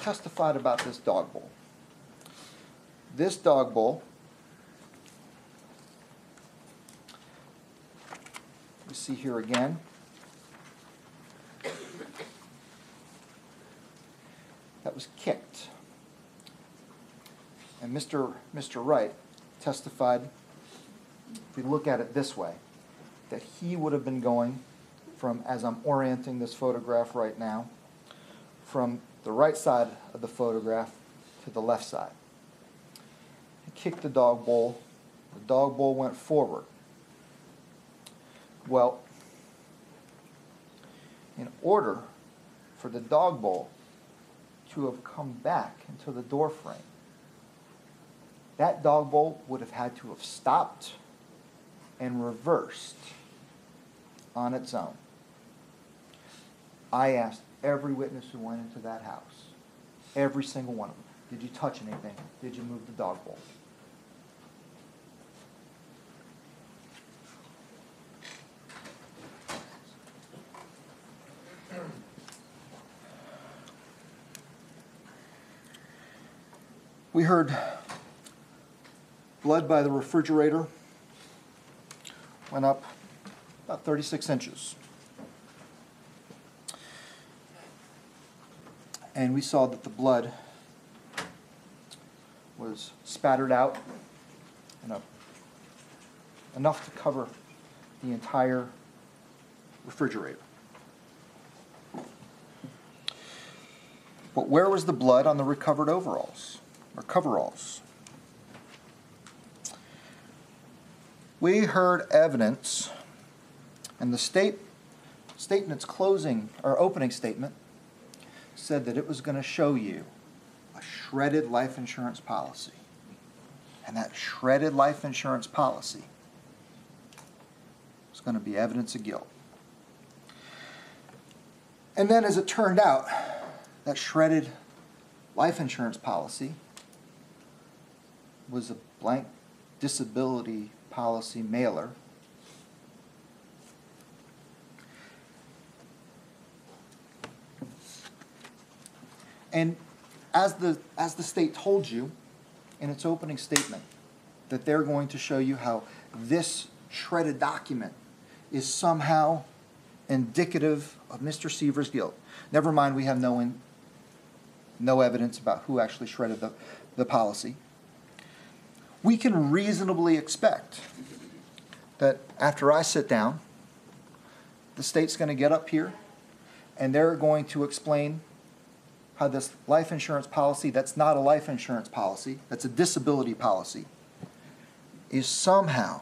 testified about this dog bowl. This dog bowl, you see here again, that was kicked. And Mr. Wright testified, if we look at it this way, that he would have been going from, as I'm orienting this photograph right now, from the right side of the photograph to the left side. He kicked the dog bowl The dog bowl went forward. Well, in order for the dog bowl to have come back into the door frame, that dog bowl would have had to have stopped and reversed on its own. I asked every witness who went into that house, every single one of them, did you touch anything? Did you move the dog bowl? We heard blood by the refrigerator went up about 36 inches. And we saw that the blood was spattered out enough to cover the entire refrigerator. But where was the blood on the recovered overalls? Or coveralls. We heard evidence, and the statement's closing or opening statement said that it was going to show you a shredded life insurance policy. And that shredded life insurance policy was going to be evidence of guilt. And then, as it turned out, that shredded life insurance policy was a blank disability policy mailer. And as the state told you in its opening statement that they're going to show you how this shredded document is somehow indicative of Mr. Sievers' guilt. Never mind, we have no evidence about who actually shredded the policy. We can reasonably expect that after I sit down, the state's going to get up here and they're going to explain how this life insurance policy that's not a life insurance policy, that's a disability policy, is somehow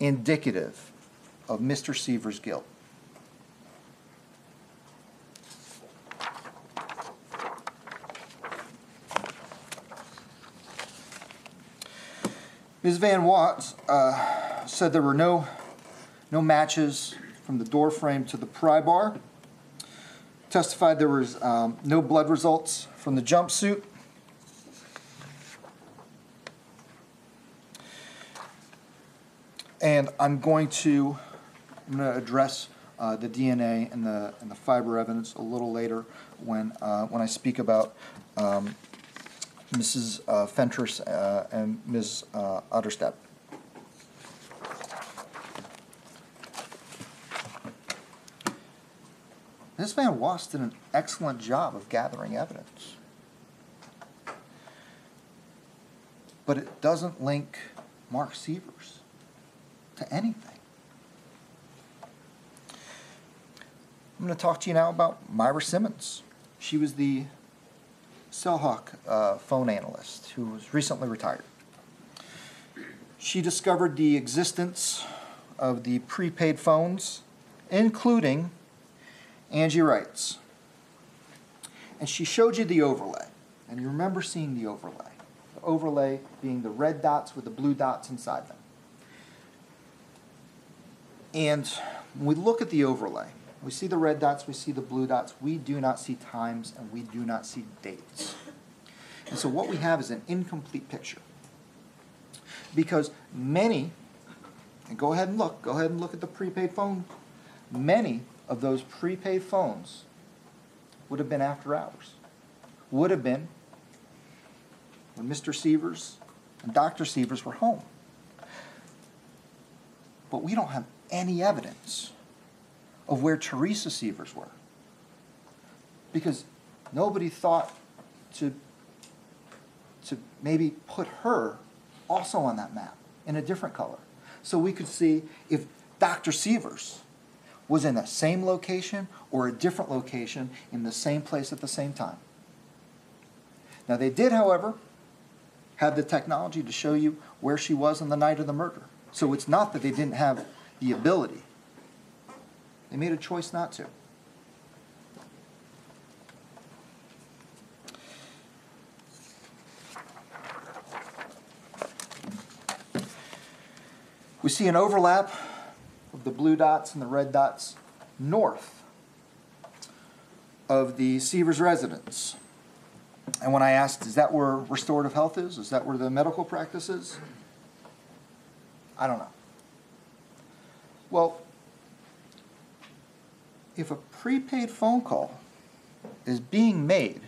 indicative of Mr. Sievers' guilt. Ms. Van Wass said there were no matches from the door frame to the pry bar. Testified there was no blood results from the jumpsuit. And I'm going to address the DNA and the fiber evidence a little later when I speak about Mrs. Fentress and Ms. Utterstep. This Van Wass did an excellent job of gathering evidence. But it doesn't link Mark Sievers to anything. I'm going to talk to you now about Myra Simmons. She was the Cellhawk phone analyst who was recently retired. She discovered the existence of the prepaid phones, including Angie Wright's. And she showed you the overlay. And you remember seeing the overlay. The overlay being the red dots with the blue dots inside them. And when we look at the overlay, we see the red dots, we see the blue dots, we do not see times, and we do not see dates. And so what we have is an incomplete picture. Because many, and go ahead and look at the prepaid phone, many of those prepaid phones would have been after hours, would have been when Mr. Sievers and Dr. Sievers were home. But we don't have any evidence of where Teresa Sievers were, because nobody thought to maybe put her also on that map in a different color. So we could see if Dr. Sievers was in the same location or a different location in the same place at the same time. Now they did, however, had the technology to show you where she was on the night of the murder. So it's not that they didn't have the ability. They made a choice not to. We see an overlap of the blue dots and the red dots north of the Sievers residence. And when I asked, is that where Restorative Health is? Is that where the medical practice is? I don't know. Well, if a prepaid phone call is being made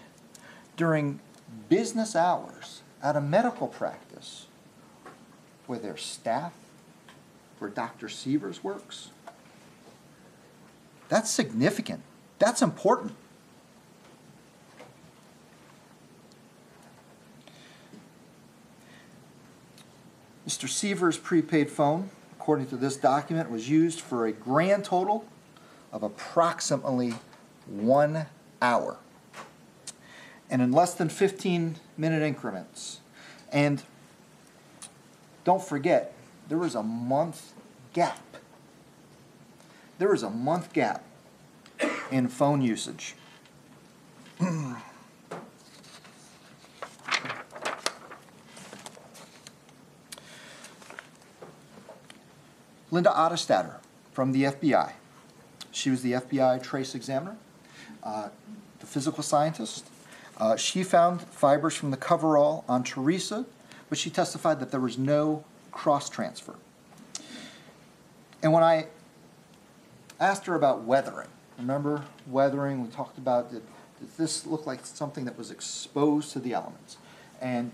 during business hours at a medical practice where their staff, where Dr. Sievers works, that's significant. That's important. Mr. Sievers' prepaid phone, according to this document, was used for a grand total of approximately 1 hour and in less than 15-minute increments. And don't forget, there was a month gap. There was a month gap in phone usage. Linda Ottestatter from the FBI. She was the FBI trace examiner, the physical scientist. She found fibers from the coverall on Teresa, but she testified that there was no cross-transfer. And when I asked her about weathering, remember weathering, we talked about, did this look like something that was exposed to the elements? And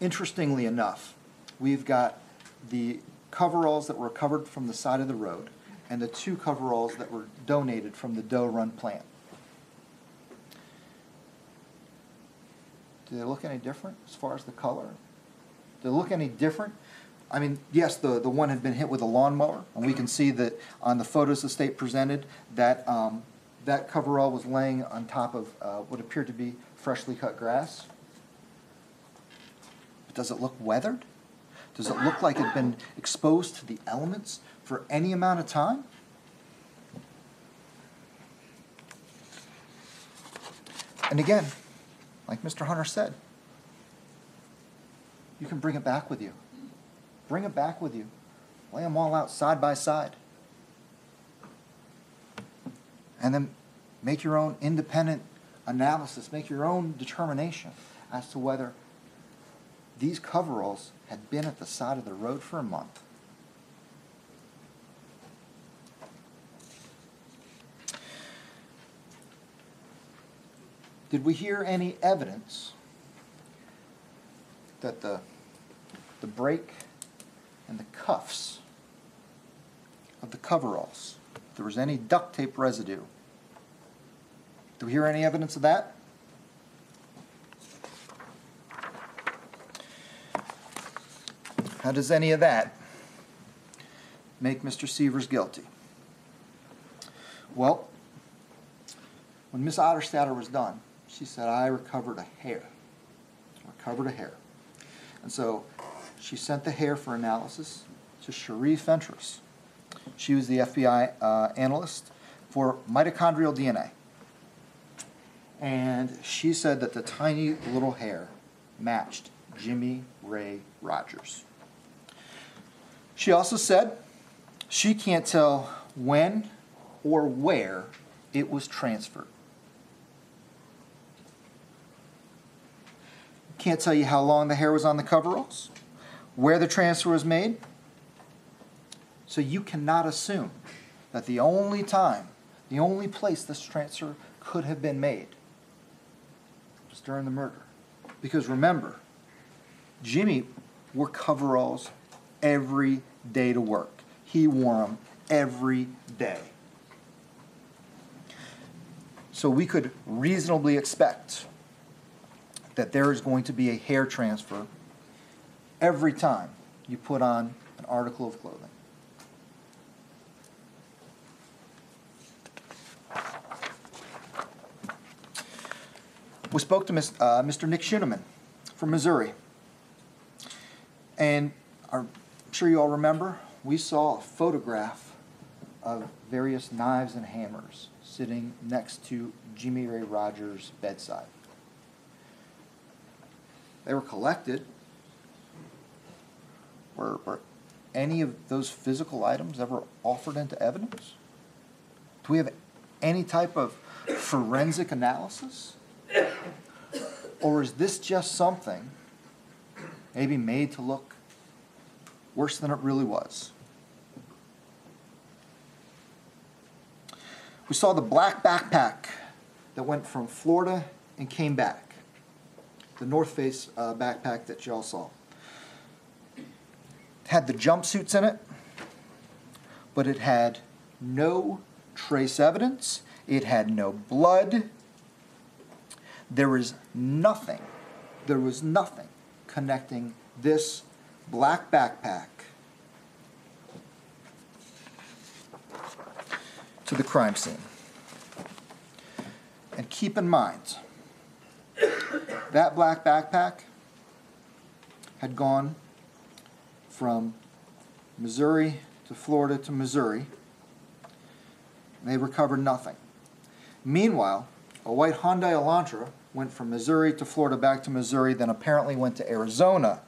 interestingly enough, we've got the coveralls that were recovered from the side of the road and the two coveralls that were donated from the Doe Run plant. Do they look any different as far as the color? Do they look any different? I mean, yes, the one had been hit with a lawnmower, and we can see that on the photos the state presented that that coverall was laying on top of what appeared to be freshly cut grass. But does it look weathered? Does it look like it had been exposed to the elements for any amount of time? And again, like Mr. Hunter said, you can bring it back with you. Bring it back with you. Lay them all out side by side. And then make your own independent analysis, make your own determination as to whether these coveralls had been at the side of the road for a month. Did we hear any evidence that the brake and the cuffs of the coveralls, if there was any duct tape residue? Do we hear any evidence of that? How does any of that make Mr. Sievers guilty? Well, when Ms. Ottestatter was done, she said, I recovered a hair. I recovered a hair. And so she sent the hair for analysis to Cherie Fentress. She was the FBI analyst for mitochondrial DNA. And she said that the tiny little hair matched Jimmy Ray Rodgers. She also said she can't tell when or where it was transferred. Can't tell you how long the hair was on the coveralls, where the transfer was made. So you cannot assume that the only time, the only place this transfer could have been made was during the murder. Because remember, Jimmy wore coveralls every day to work. He wore them every day. So we could reasonably expect that there is going to be a hair transfer every time you put on an article of clothing. We spoke to Mr. Nick Schooneman from Missouri. And I'm sure you all remember, we saw a photograph of various knives and hammers sitting next to Jimmy Ray Rodgers' bedside. They were collected. Were any of those physical items ever offered into evidence? Do we have any type of forensic analysis? Or is this just something maybe made to look worse than it really was? We saw the black backpack that went from Florida and came back. The North Face backpack that y'all saw. Had the jumpsuits in it, but it had no trace evidence. It had no blood. There was nothing connecting this black backpack to the crime scene. And keep in mind, that black backpack had gone from Missouri to Florida to Missouri. They recovered nothing. Meanwhile, a white Hyundai Elantra went from Missouri to Florida back to Missouri, then apparently went to Arizona,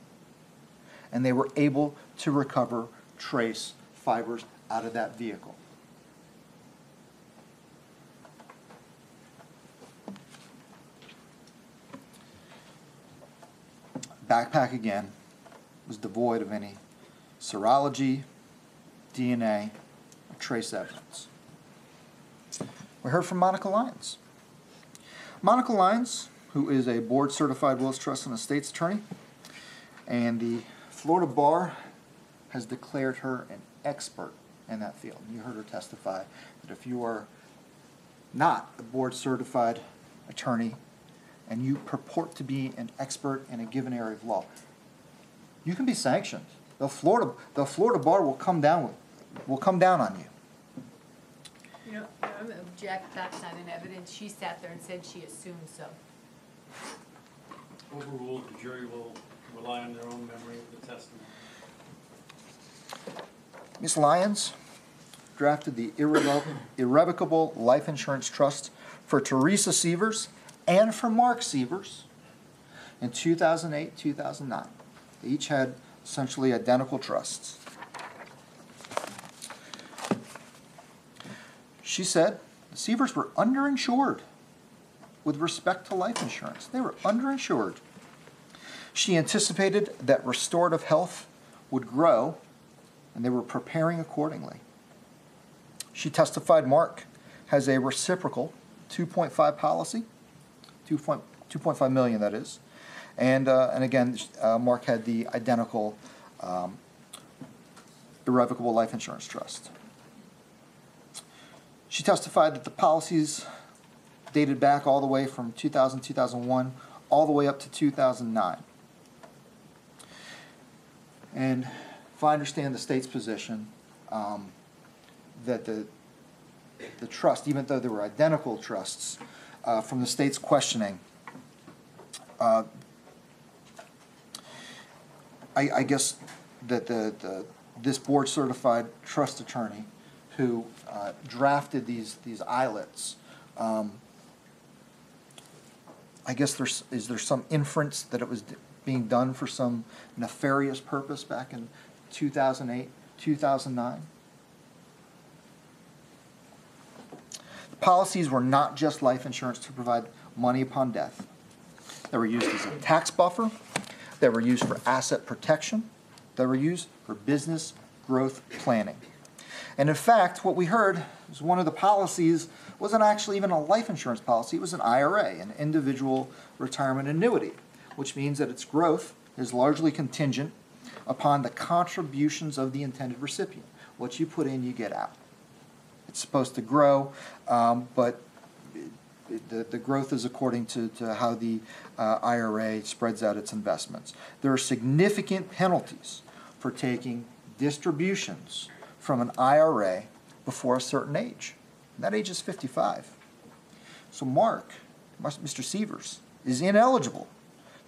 and they were able to recover trace fibers out of that vehicle. Backpack again was devoid of any serology, DNA, or trace evidence. We heard from Monica Lyons. Monica Lyons, who is a board-certified wills, trusts, and estates attorney, and the Florida Bar has declared her an expert in that field. You heard her testify that if you are not a board-certified attorney and you purport to be an expert in a given area of law, you can be sanctioned. The Florida Bar will come down on you. You know, I'm going to object, that's not in evidence. She sat there and said she assumed so. Overruled, the jury will rely on their own memory of the testimony. Ms. Lyons drafted the irrevocable life insurance trust for Teresa Sievers and for Mark Sievers in 2008, 2009. They each had essentially identical trusts. She said the Sievers were underinsured with respect to life insurance. They were underinsured. She anticipated that Restorative Health would grow, and they were preparing accordingly. She testified Mark has a reciprocal 2.5 policy, 2.5 million that is, and again, Mark had the identical irrevocable life insurance trust. She testified that the policies dated back all the way from 2000, 2001, all the way up to 2009. And if I understand the state's position, that the trust, even though they were identical trusts, from the state's questioning, I guess that this board-certified trust attorney who drafted these islets, I guess is there some inference that it was being done for some nefarious purpose back in 2008, 2009? The policies were not just life insurance to provide money upon death. They were used as a tax buffer. They were used for asset protection. They were used for business growth planning. And in fact, what we heard is one of the policies wasn't actually even a life insurance policy. It was an IRA, an individual retirement annuity, which means that its growth is largely contingent upon the contributions of the intended recipient. What you put in, you get out. It's supposed to grow, but the growth is according to how the IRA spreads out its investments. There are significant penalties for taking distributions from an IRA before a certain age. And that age is 55. So Mr. Sievers, is ineligible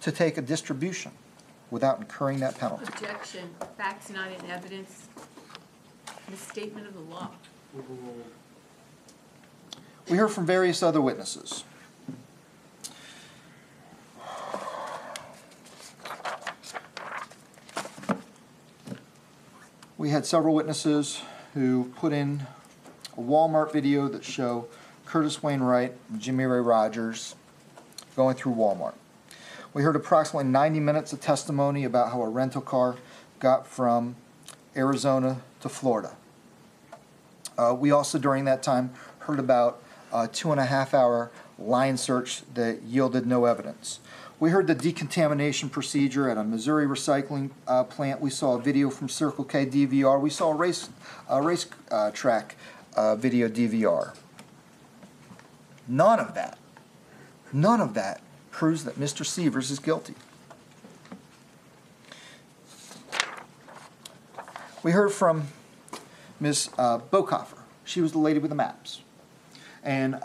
to take a distribution without incurring that penalty. Objection. Facts not in evidence. Misstatement of the law. We heard from various other witnesses. We had several witnesses who put in a Walmart video that show Curtis Wayne Wright and Jimmy Ray Rodgers going through Walmart. We heard approximately 90 minutes of testimony about how a rental car got from Arizona to Florida. We also, during that time, heard about a 2.5-hour line search that yielded no evidence. We heard the decontamination procedure at a Missouri recycling plant. We saw a video from Circle K DVR. We saw a racetrack video DVR. None of that proves that Mr. Sievers is guilty. We heard from Ms. Bocoffer. She was the lady with the maps. And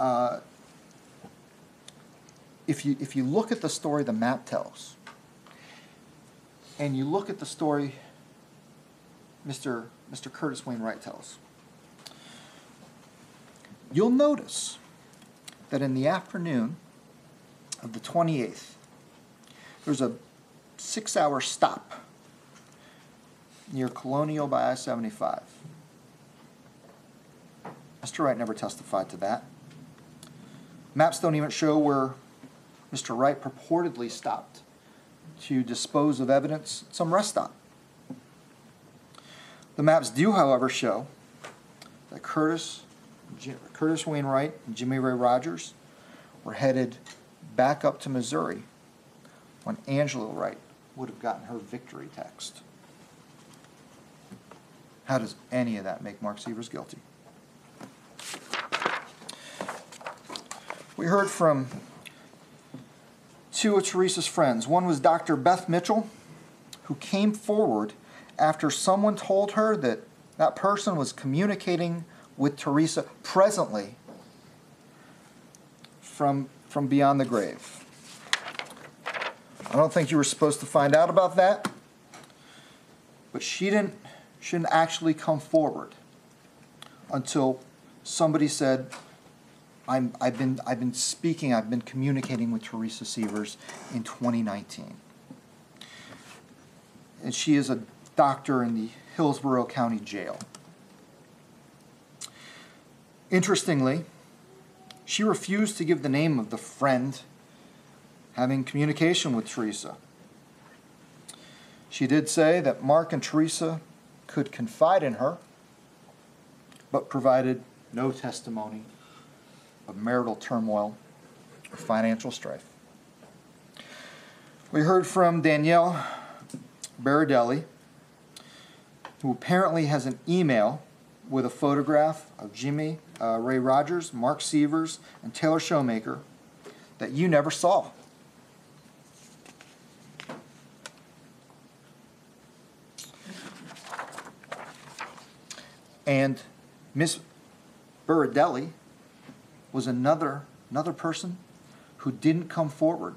if you look at the story the map tells, and you look at the story Mr. Curtis Wayne Wright tells, you'll notice that in the afternoon of the 28th, there's a 6-hour stop near Colonial by I-75. Mr. Wright never testified to that. Maps don't even show where Mr. Wright purportedly stopped to dispose of evidence at some rest stop. The maps do, however, show that Curtis Wayne Wright and Jimmy Ray Rodgers were headed back up to Missouri when Angela Wright would have gotten her victory text. How does any of that make Mark Sievers guilty? We heard from two of Teresa's friends. One was Dr. Beth Mitchell, who came forward after someone told her that that person was communicating with Teresa presently from beyond the grave. I don't think you were supposed to find out about that, but she didn't actually come forward until somebody said, I've been communicating with Teresa Sievers in 2019. And she is a doctor in the Hillsborough County Jail. Interestingly, she refused to give the name of the friend having communication with Teresa. She did say that Mark and Teresa could confide in her, but provided no testimony of marital turmoil or financial strife. We heard from Danielle Berardelli, who apparently has an email with a photograph of Jimmy Ray Rodgers, Mark Sievers, and Taylor Shoemaker that you never saw. And Ms. Berardelli was another person who didn't come forward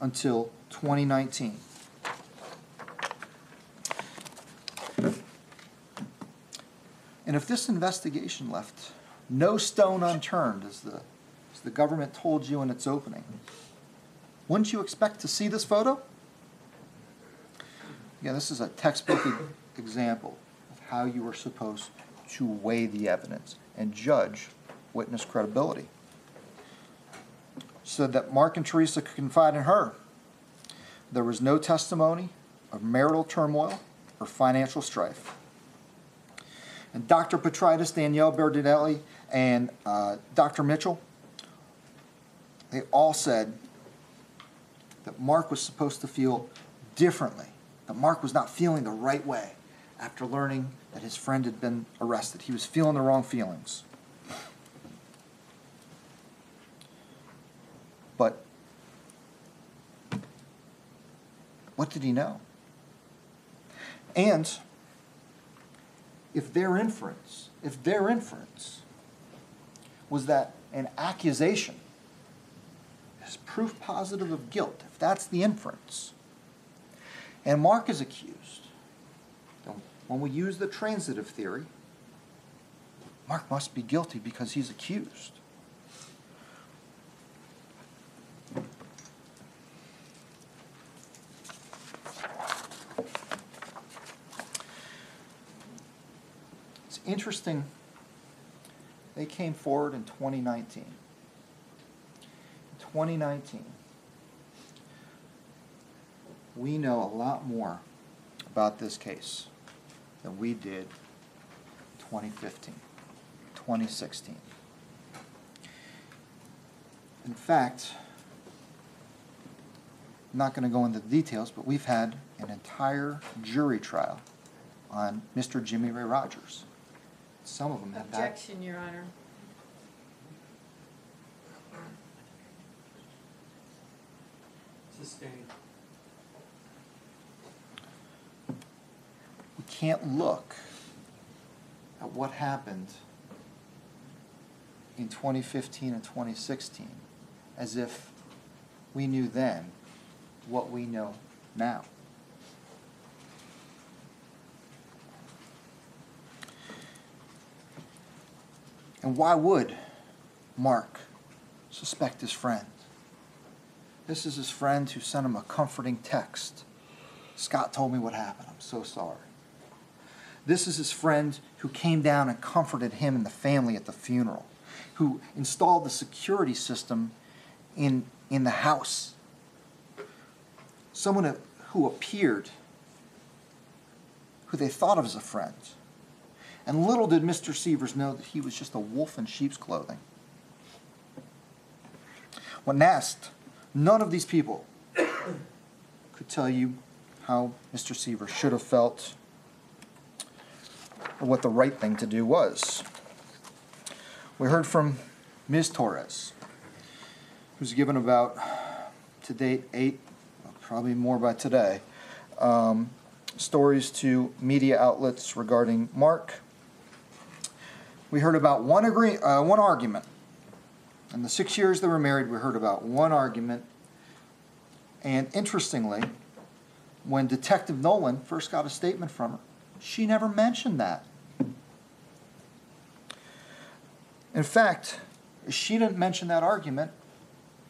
until 2019. And if this investigation left no stone unturned, as the government told you in its opening, wouldn't you expect to see this photo? Yeah, this is a textbook example of how you were supposed to weigh the evidence and judge witness credibility. Said that Mark and Teresa could confide in her. There was no testimony of marital turmoil or financial strife. And Dr. Petritus, Danielle Berardelli, and Dr. Mitchell, they all said that Mark was supposed to feel differently, that Mark was not feeling the right way after learning that his friend had been arrested. He was feeling the wrong feelings. But what did he know? And if their inference was that an accusation is proof positive of guilt, if that's the inference, And Mark is accused. When we use the transitive theory, Mark must be guilty because he's accused. It's interesting. They came forward in 2019. In 2019, we know a lot more about this case than we did in 2015, 2016. In fact, I'm not going to go into the details, but we've had an entire jury trial on Mr. Jimmy Ray Rodgers. Some of them have that. Objection, Your Honor. Sustained. We can't look at what happened in 2015 and 2016 as if we knew then what we know now. And why would Mark suspect his friend? This is his friend who sent him a comforting text. Scott told me what happened. I'm so sorry. This is his friend who came down and comforted him and the family at the funeral, who installed the security system in the house. Someone who appeared, who they thought of as a friend. And little did Mr. Sievers know that he was just a wolf in sheep's clothing. When asked, none of these people could tell you how Mr. Sievers should have felt or what the right thing to do was. We heard from Ms. Torres, who's given about, to date, 8, probably more by today, stories to media outlets regarding Mark. We heard about one argument. In the 6 years they were married, we heard about one argument. And interestingly, when Detective Nolan first got a statement from her, she never mentioned that. In fact, she didn't mention that argument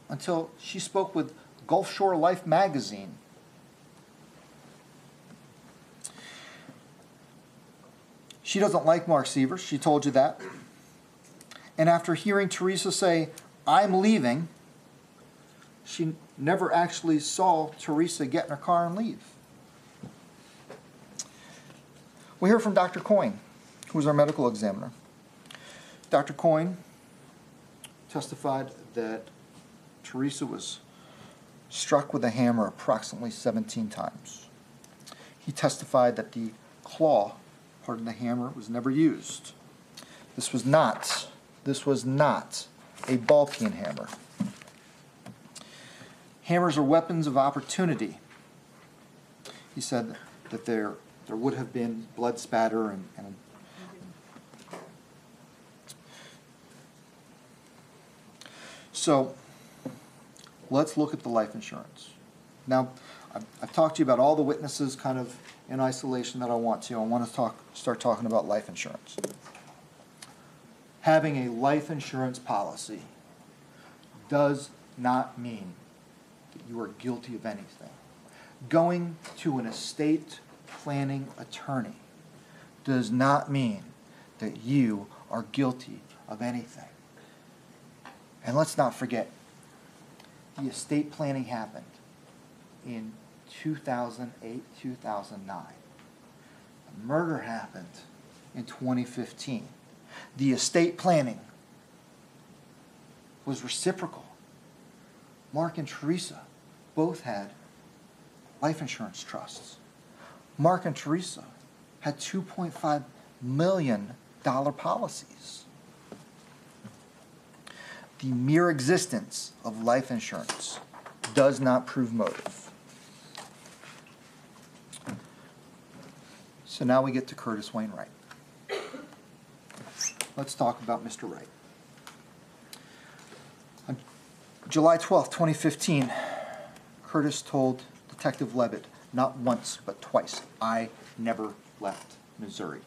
until she spoke with Gulf Shore Life magazine. She doesn't like Mark Sievers. She told you that. And after hearing Teresa say, "I'm leaving," she never actually saw Teresa get in her car and leave. We hear from Dr. Coyne, who was our medical examiner. Dr. Coyne testified that Teresa was struck with a hammer approximately 17 times. He testified that the claw part of the hammer was never used. This was not a ball peen hammer. Hammers are weapons of opportunity. He said that there would have been blood spatter and so let's look at the life insurance. Now, I've talked to you about all the witnesses kind of in isolation that I want to. I want to start talking about life insurance. Having a life insurance policy does not mean that you are guilty of anything. Going to an estate planning attorney does not mean that you are guilty of anything. And let's not forget, the estate planning happened in 2008, 2009. The murder happened in 2015. The estate planning was reciprocal. Mark and Teresa both had life insurance trusts. Mark and Teresa had $2.5 million policies. The mere existence of life insurance does not prove motive. So now we get to Curtis Wayne Wright. Let's talk about Mr. Wright. On July 12, 2015, Curtis told Detective Levitt, not once but twice. I never left Missouri.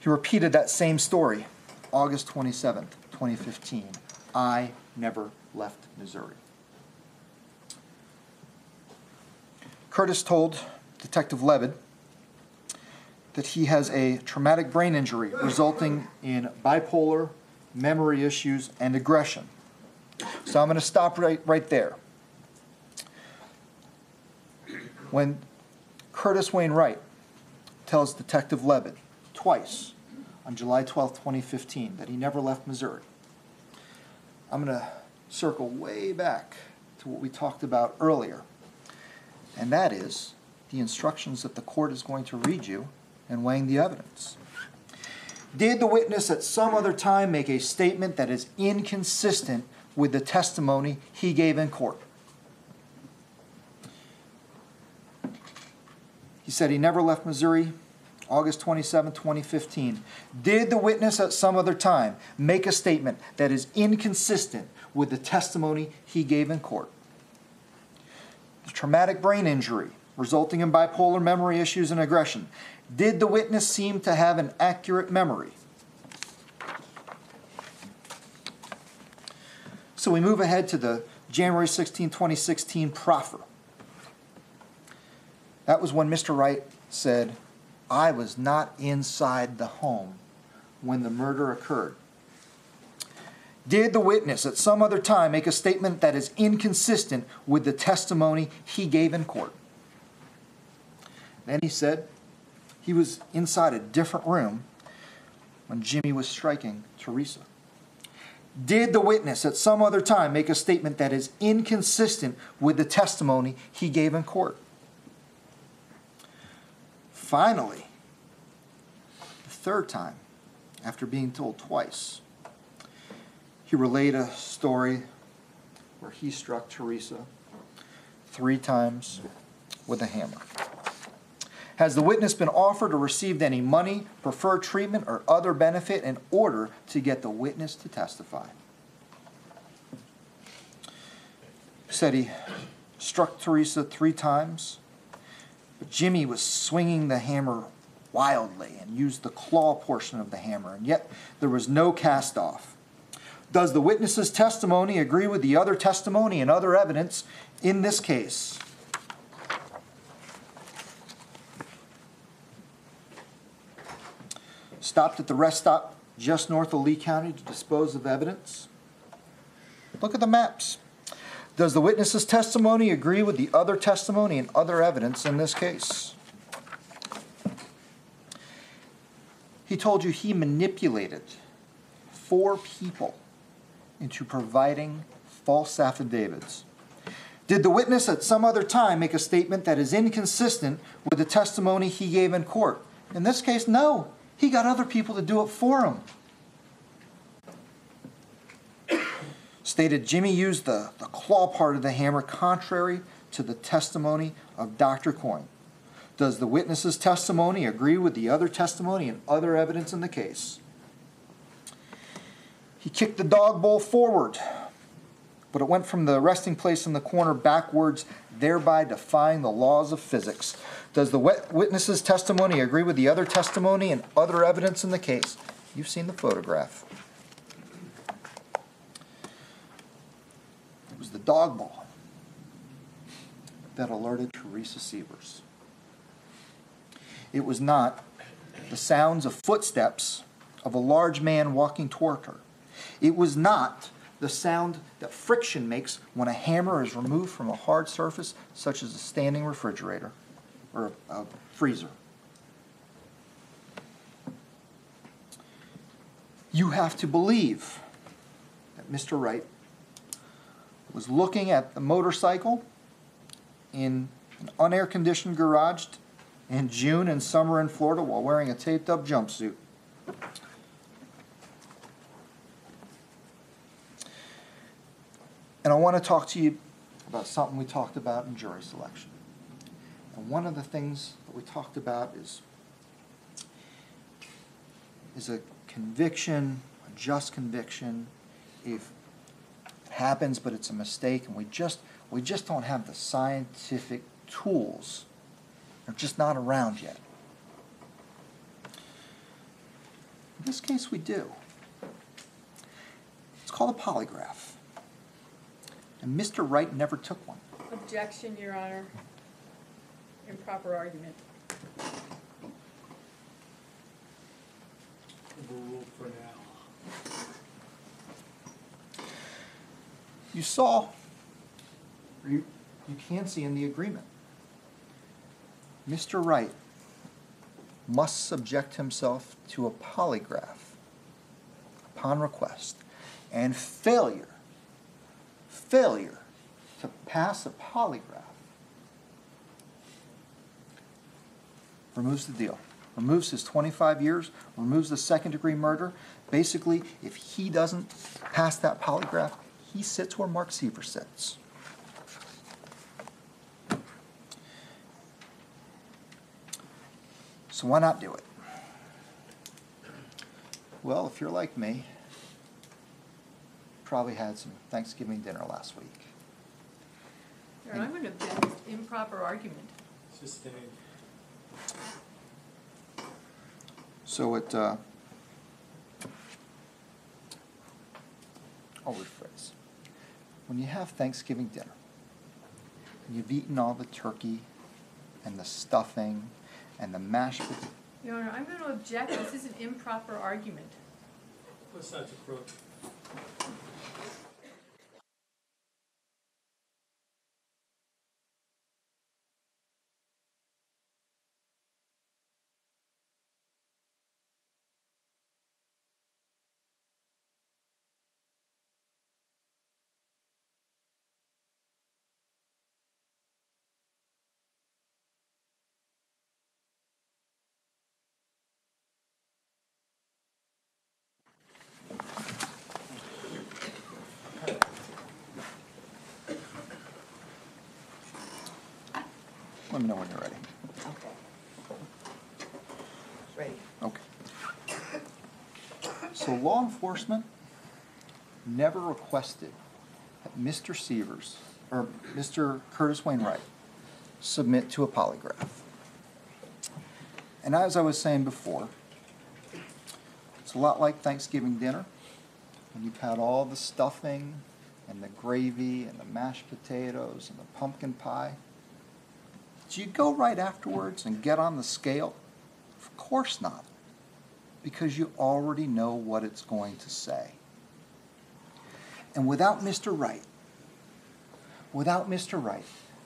He repeated that same story, August 27th, 2015. I never left Missouri. Curtis told Detective Levitt that he has a traumatic brain injury resulting in bipolar, memory issues, and aggression. So I'm going to stop right there. When Curtis Wayne Wright tells Detective Levitt twice on July 12, 2015 that he never left Missouri, I'm going to circle way back to what we talked about earlier, and that is the instructions that the court is going to read you in weighing the evidence. Did the witness at some other time make a statement that is inconsistent with the testimony he gave in court? He said he never left Missouri, August 27, 2015. Did the witness at some other time make a statement that is inconsistent with the testimony he gave in court? The traumatic brain injury resulting in bipolar memory issues and aggression. Did the witness seem to have an accurate memory? So we move ahead to the January 16, 2016 proffer. That was when Mr. Wright said, I was not inside the home when the murder occurred. Did the witness at some other time make a statement that is inconsistent with the testimony he gave in court? Then he said he was inside a different room when Jimmy was striking Teresa. Did the witness at some other time make a statement that is inconsistent with the testimony he gave in court? Finally, the third time, after being told twice, he relayed a story where he struck Teresa 3 times with a hammer. Has the witness been offered or received any money, preferred treatment, or other benefit in order to get the witness to testify? He said he struck Teresa 3 times. But Jimmy was swinging the hammer wildly and used the claw portion of the hammer, and yet there was no cast-off. Does the witness's testimony agree with the other testimony and other evidence in this case? Stopped at the rest stop just north of Lee County to dispose of evidence. Look at the maps. Does the witness's testimony agree with the other testimony and other evidence in this case? He told you he manipulated 4 people into providing false affidavits. Did the witness at some other time make a statement that is inconsistent with the testimony he gave in court? In this case, no. He got other people to do it for him. Stated Jimmy used the claw part of the hammer contrary to the testimony of Dr. Coyne. Does the witness's testimony agree with the other testimony and other evidence in the case? He kicked the dog bowl forward, but it went from the resting place in the corner backwards, thereby defying the laws of physics. Does the witness's testimony agree with the other testimony and other evidence in the case? You've seen the photograph. The dog ball that alerted Teresa Sievers. It was not the sounds of footsteps of a large man walking toward her. It was not the sound that friction makes when a hammer is removed from a hard surface, such as a standing refrigerator or a freezer. You have to believe that Mr. Wright was looking at the motorcycle in an unair-conditioned garage in June and summer in Florida while wearing a taped-up jumpsuit. And I want to talk to you about something we talked about in jury selection. And one of the things that we talked about is a conviction, a just conviction, if happens, but it's a mistake, and we just don't have the scientific tools. They're just not around yet. In this case, we do. It's called a polygraph. And Mr. Wright never took one. Objection, Your Honor. Improper argument. Overruled for now. You saw, or you can see in the agreement, Mr. Wright must subject himself to a polygraph upon request, and failure to pass a polygraph removes the deal, removes his 25 years, removes the second-degree murder. Basically, if he doesn't pass that polygraph, he sits where Mark Sievers sits. So why not do it? Well, if you're like me, probably had some Thanksgiving dinner last week. Sure, I'm going to object. Improper argument. Sustained. So it, I'll rephrase. When you have Thanksgiving dinner, and you've eaten all the turkey and the stuffing and the mashed potatoes. Your Honor, I'm going to object. This is an improper argument. What's such a crook? Let me know when you're ready. Okay. Ready. Okay. So law enforcement never requested that Mr. Sievers, or Mr. Curtis Wayne Wright, submit to a polygraph. And as I was saying before, it's a lot like Thanksgiving dinner, when you've had all the stuffing and the gravy and the mashed potatoes and the pumpkin pie. Do you go right afterwards and get on the scale? Of course not, because you already know what it's going to say. And without Mr. Wright,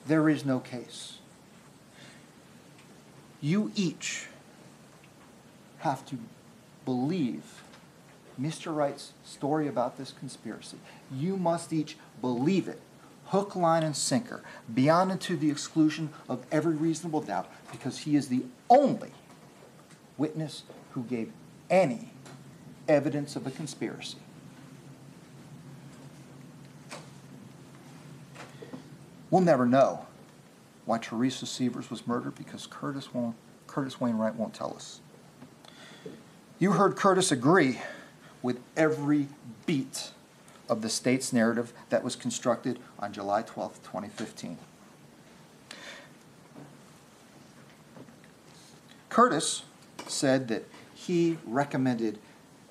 there is no case. You each have to believe Mr. Wright's story about this conspiracy. You must each believe it. Hook, line, and sinker, beyond and to the exclusion of every reasonable doubt, because he is the only witness who gave any evidence of a conspiracy. We'll never know why Teresa Sievers was murdered, because Curtis Wayne Wright won't tell us. You heard Curtis agree with every beat of the state's narrative that was constructed on July 12, 2015. Curtis said that he recommended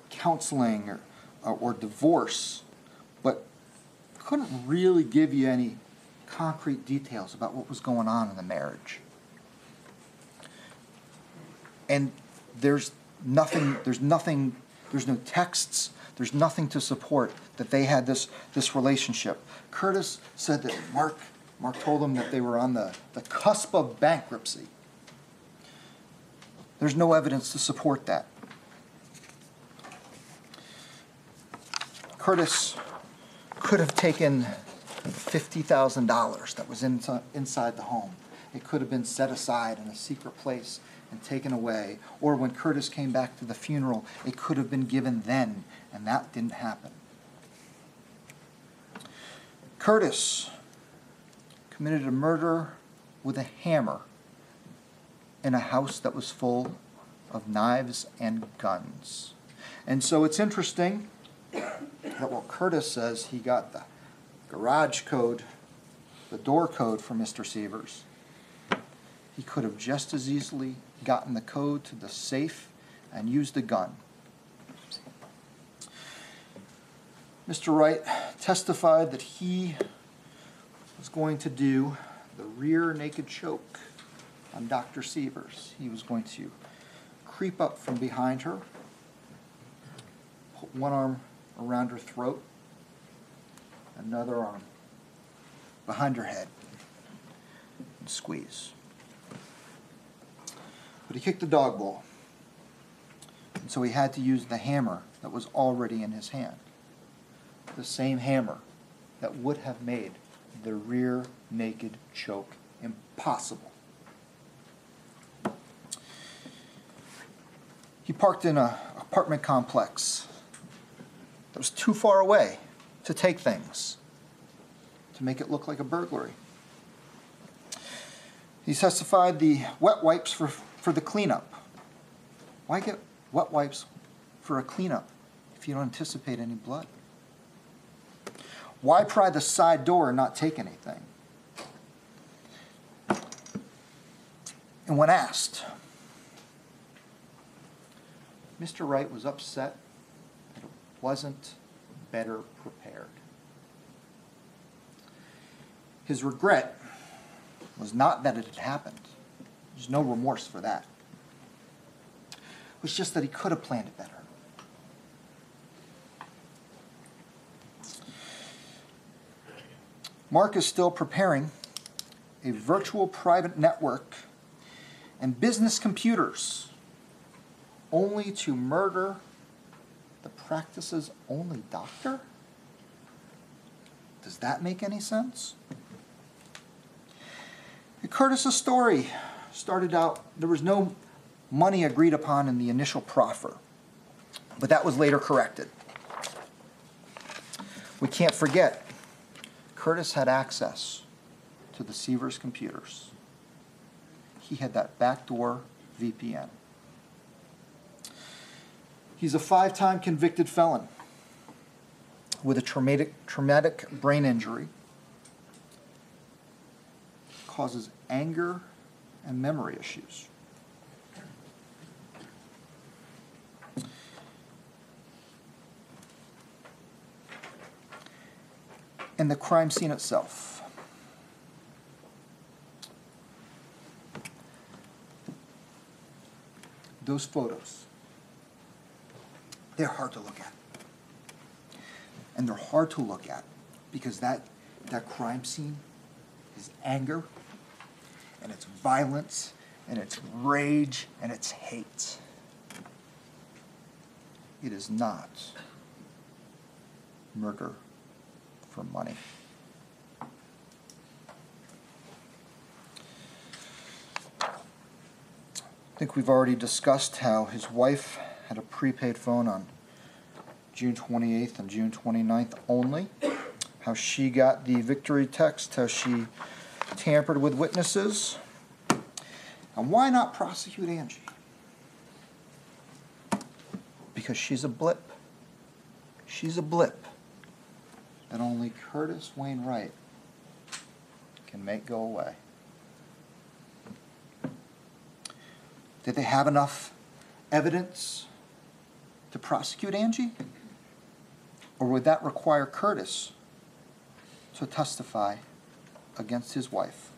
counseling or divorce, but couldn't really give you any concrete details about what was going on in the marriage. And there's no texts. There's nothing to support that they had this relationship. Curtis said that Mark told him that they were on the cusp of bankruptcy. There's no evidence to support that. Curtis could have taken $50,000 that was inside the home. It could have been set aside in a secret place and taken away, or when Curtis came back to the funeral, it could have been given then, and that didn't happen. Curtis committed a murder with a hammer in a house that was full of knives and guns. And so it's interesting that while Curtis says he got the garage code, the door code for Mr. Sievers, He could have just as easily gotten the code to the safe and used a gun. Mr. Wright testified that he was going to do the rear naked choke on Dr. Sievers. He was going to creep up from behind her, put one arm around her throat, another arm behind her head, and squeeze. But he kicked the dog bowl, and so he had to use the hammer that was already in his hand, the same hammer that would have made the rear naked choke impossible. He parked in an apartment complex that was too far away to take things, to make it look like a burglary. He testified the wet wipes for the cleanup. Why get wet wipes for a cleanup if you don't anticipate any blood? Why pry the side door and not take anything? And when asked, Mr. Wright was upset that it wasn't better prepared. His regret was not that it had happened. There's no remorse for that. It was just that he could have planned it better. Mark is still preparing a virtual private network and business computers only to murder the practice's only doctor? Does that make any sense? Curtis's story started out, there was no money agreed upon in the initial proffer, but that was later corrected. We can't forget, Curtis had access to the Sievers computers. He had that backdoor VPN. He's a 5-time convicted felon with a traumatic brain injury. Causes anger and memory issues. And the crime scene itself. Those photos, they're hard to look at. And they're hard to look at because that crime scene is anger, and it's violence, and it's rage, and it's hate. It is not murder for money. I think we've already discussed how his wife had a prepaid phone on June 28th and June 29th only, how she got the victory text, how she tampered with witnesses. And why not prosecute Angie? Because she's a blip. She's a blip that only Curtis Wayne Wright can make go away. Did they have enough evidence to prosecute Angie? Or would that require Curtis to testify against his wife?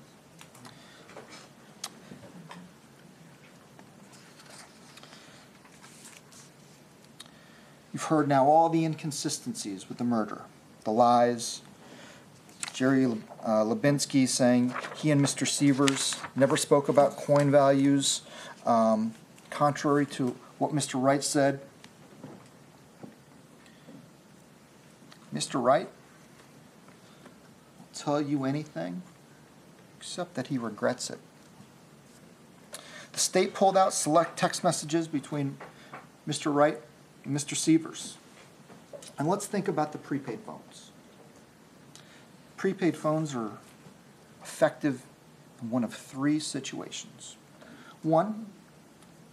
You've heard now all the inconsistencies with the murder, the lies, Jerry Lubinsky saying he and Mr. Sievers never spoke about coin values, contrary to what Mr. Wright said. Mr. Wright tell you anything except that he regrets it. The state pulled out select text messages between Mr. Wright and Mr. Sievers. And let's think about the prepaid phones. Prepaid phones are effective in one of three situations. One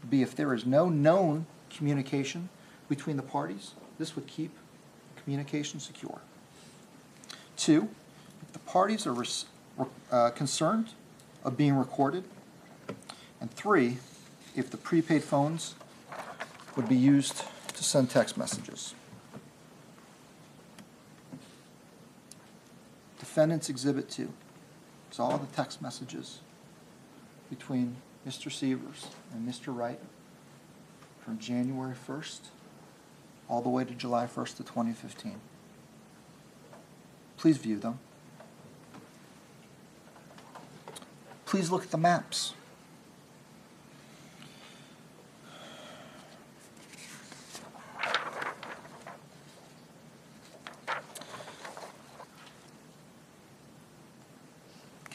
would be if there is no known communication between the parties. This would keep communication secure. Two, if the parties are concerned of being recorded, And three, if the prepaid phones would be used to send text messages. Defendant's Exhibit 2 is all the text messages between Mr. Sievers and Mr. Wright from January 1st all the way to July 1st of 2015. Please view them. Please look at the maps.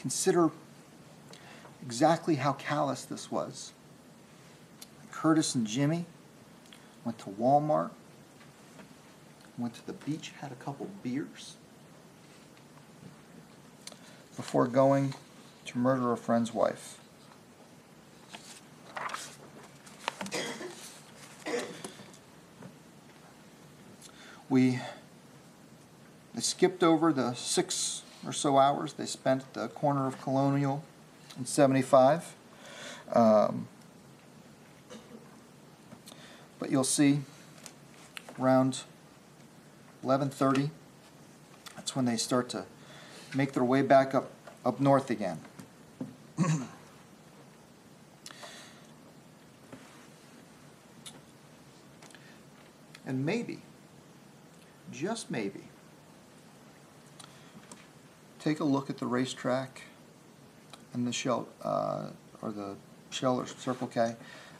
Consider exactly how callous this was. Curtis and Jimmy went to Walmart, went to the beach, had a couple beers before going to murder a friend's wife. I skipped over the 6 or so hours they spent at the corner of Colonial and 75. But you'll see around 11:30, that's when they start to make their way back up north again. And maybe, just maybe, take a look at the Racetrack and the Shell or Circle K,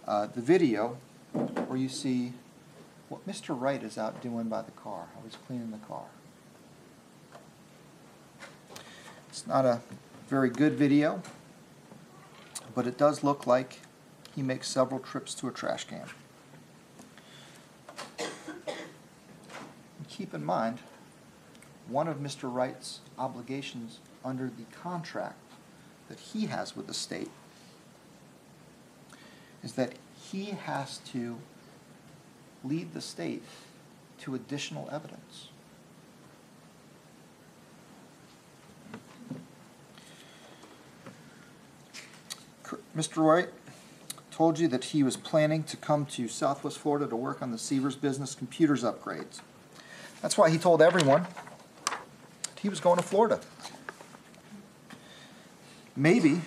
the video where you see what Mr. Wright is out doing by the car, how he's cleaning the car. It's not a very good video, but it does look like he makes several trips to a trash can. And keep in mind, one of Mr. Wright's obligations under the contract that he has with the state is that he has to lead the state to additional evidence. Mr. Wright told you that he was planning to come to Southwest Florida to work on the Sievers business computers upgrades. That's why he told everyone he was going to Florida. Maybe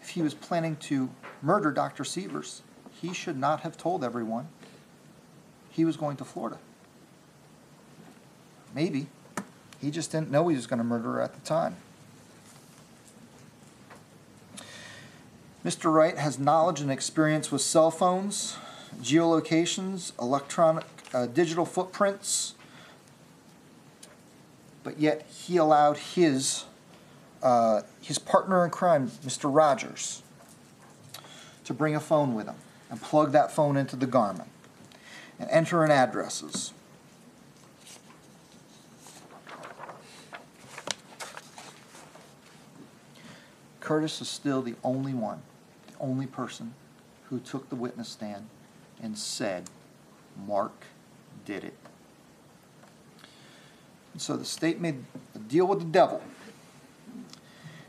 if he was planning to murder Dr. Sievers, he should not have told everyone he was going to Florida. Maybe he just didn't know he was going to murder her at the time. Mr. Wright has knowledge and experience with cell phones, geolocations, electronic, digital footprints, but yet he allowed his partner in crime, Mr. Rodgers, to bring a phone with him and plug that phone into the Garmin and enter in addresses. Curtis is still the only one, the only person who took the witness stand and said, "Mark did it." And so the state made a deal with the devil,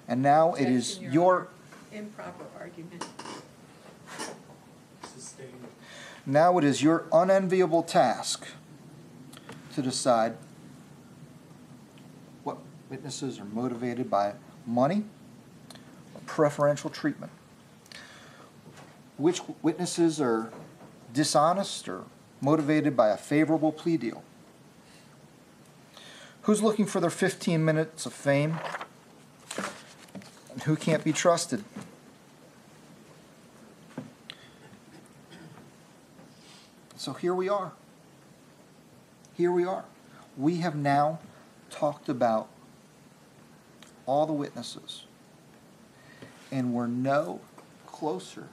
and now it is your improper argument. Now it is your unenviable task to decide what witnesses are motivated by money or preferential treatment, which witnesses are dishonest or motivated by a favorable plea deal. Who's looking for their 15 minutes of fame, and who can't be trusted? So here we are. Here we are. We have now talked about all the witnesses, and we're no closer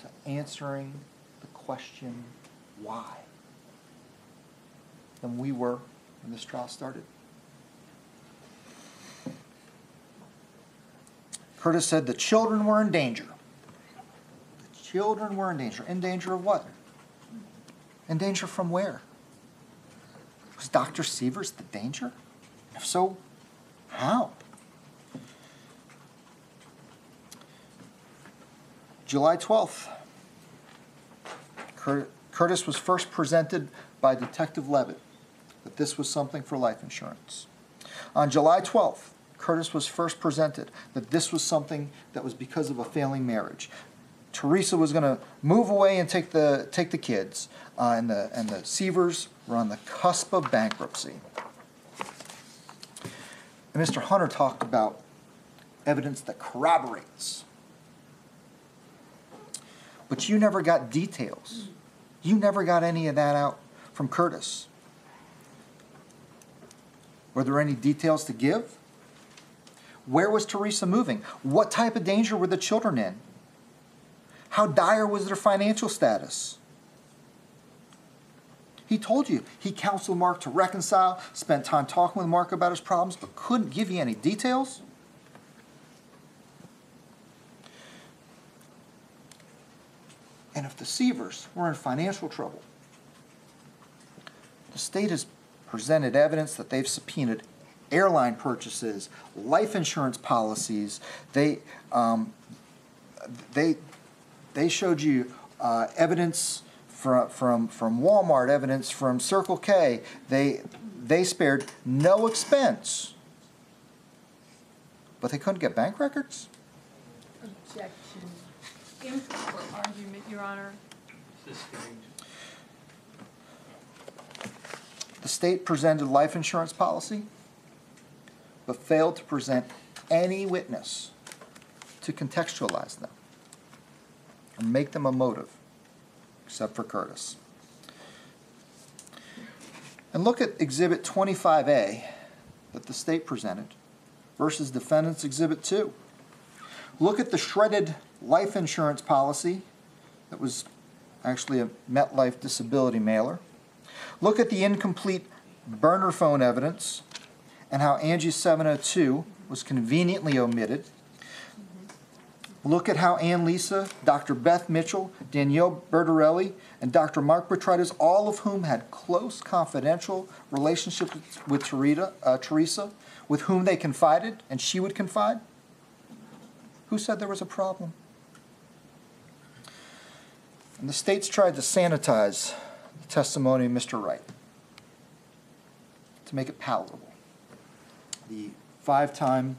to answering the question why than we were when this trial started. Curtis said the children were in danger. The children were in danger. In danger of what? In danger from where? Was Dr. Sievers the danger? If so, how? July 12th, Curtis was first presented by Detective Levitt that this was something for life insurance. On July 12th, Curtis was first presented that this was something that was because of a failing marriage. Teresa was going to move away and take the kids, and the Sievers were on the cusp of bankruptcy. And Mr. Hunter talked about evidence that corroborates, but you never got details. You never got any of that out from Curtis. Were there any details to give? Where was Teresa moving? What type of danger were the children in? How dire was their financial status? He told you. He counseled Mark to reconcile, spent time talking with Mark about his problems, but couldn't give you any details. And if the Sievers were in financial trouble, the state has presented evidence that they've subpoenaed airline purchases, life insurance policies. They showed you evidence from Walmart, evidence from Circle K. They spared no expense, but they couldn't get bank records. Objection. Improper argument, Your Honor. The state presented life insurance policy, but failed to present any witness to contextualize them and make them a motive, except for Curtis. And look at Exhibit 25A that the state presented versus Defendant's Exhibit 2. Look at the shredded life insurance policy that was actually a MetLife disability mailer. Look at the incomplete burner phone evidence and how Angie 702 was conveniently omitted. Look at how Ann Lisa, Dr. Beth Mitchell, Danielle Berardelli, and Dr. Mark Petritus, all of whom had close confidential relationships with Teresa, with whom they confided and she would confide. Who said there was a problem? And the state's tried to sanitize the testimony of Mr. Wright to make it palatable. The 5-time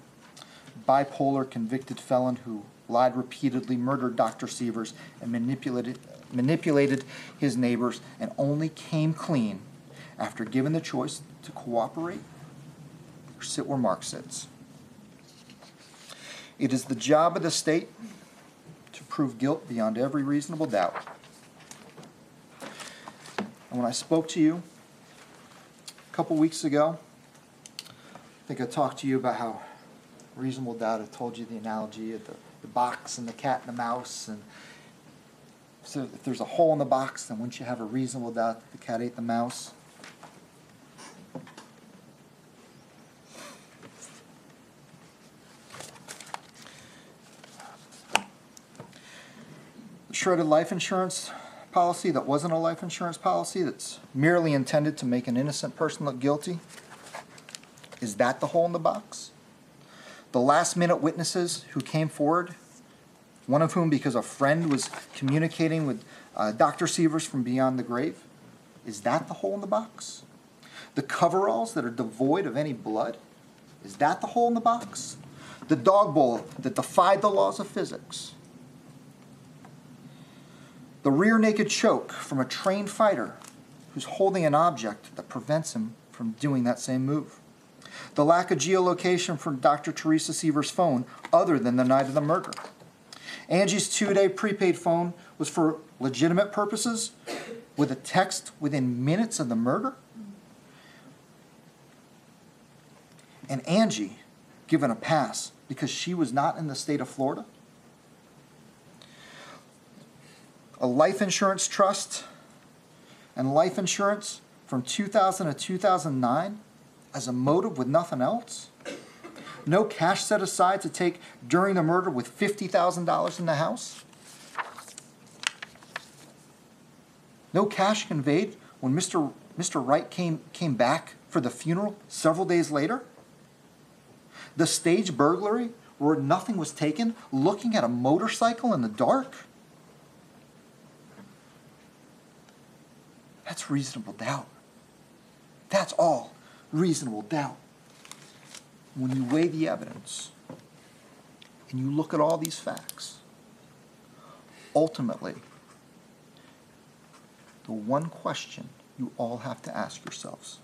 bipolar convicted felon who lied repeatedly, murdered Dr. Sievers, and manipulated his neighbors, and only came clean after given the choice to cooperate or sit where Mark sits. It is the job of the state to prove guilt beyond every reasonable doubt. And when I spoke to you a couple weeks ago, I think I talked to you about how reasonable doubt, I told you the analogy of the box and the cat and the mouse. And so if there's a hole in the box, then wouldn't you have a reasonable doubt that the cat ate the mouse? Shredded life insurance policy that wasn't a life insurance policy, that's merely intended to make an innocent person look guilty. Is that the hole in the box? The last-minute witnesses who came forward, one of whom because a friend was communicating with Dr. Sievers from beyond the grave, is that the hole in the box? The coveralls that are devoid of any blood, is that the hole in the box? The dog bowl that defied the laws of physics, the rear naked choke from a trained fighter who's holding an object that prevents him from doing that same move. The lack of geolocation from Dr. Teresa Sievers' phone other than the night of the murder. Angie's 2-day prepaid phone was for legitimate purposes with a text within minutes of the murder. And Angie given a pass because she was not in the state of Florida. A life insurance trust and life insurance from 2000 to 2009 as a motive with nothing else. No cash set aside to take during the murder with $50,000 in the house. No cash conveyed when Mr. Wright came back for the funeral several days later. The stage burglary where nothing was taken, looking at a motorcycle in the dark? That's reasonable doubt. That's all reasonable doubt. When you weigh the evidence and you look at all these facts, ultimately, the one question you all have to ask yourselves,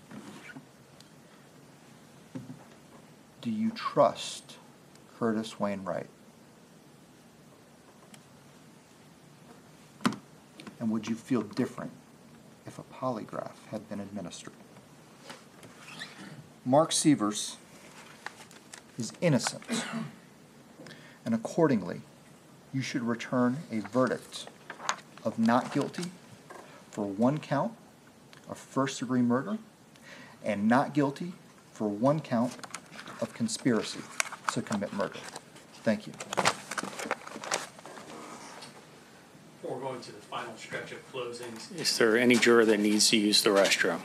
do you trust Curtis Wayne Wright? And would you feel different if a polygraph had been administered? Mark Sievers is innocent, and accordingly, you should return a verdict of not guilty for one count of first-degree murder and not guilty for one count of conspiracy to commit murder. Thank you. Before going to the final stretch of closings, is there any juror that needs to use the restroom?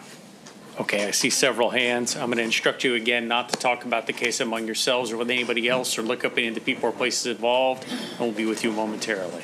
Okay, I see several hands. I'm going to instruct you again not to talk about the case among yourselves or with anybody else or look up any of the people or places involved, and we'll be with you momentarily.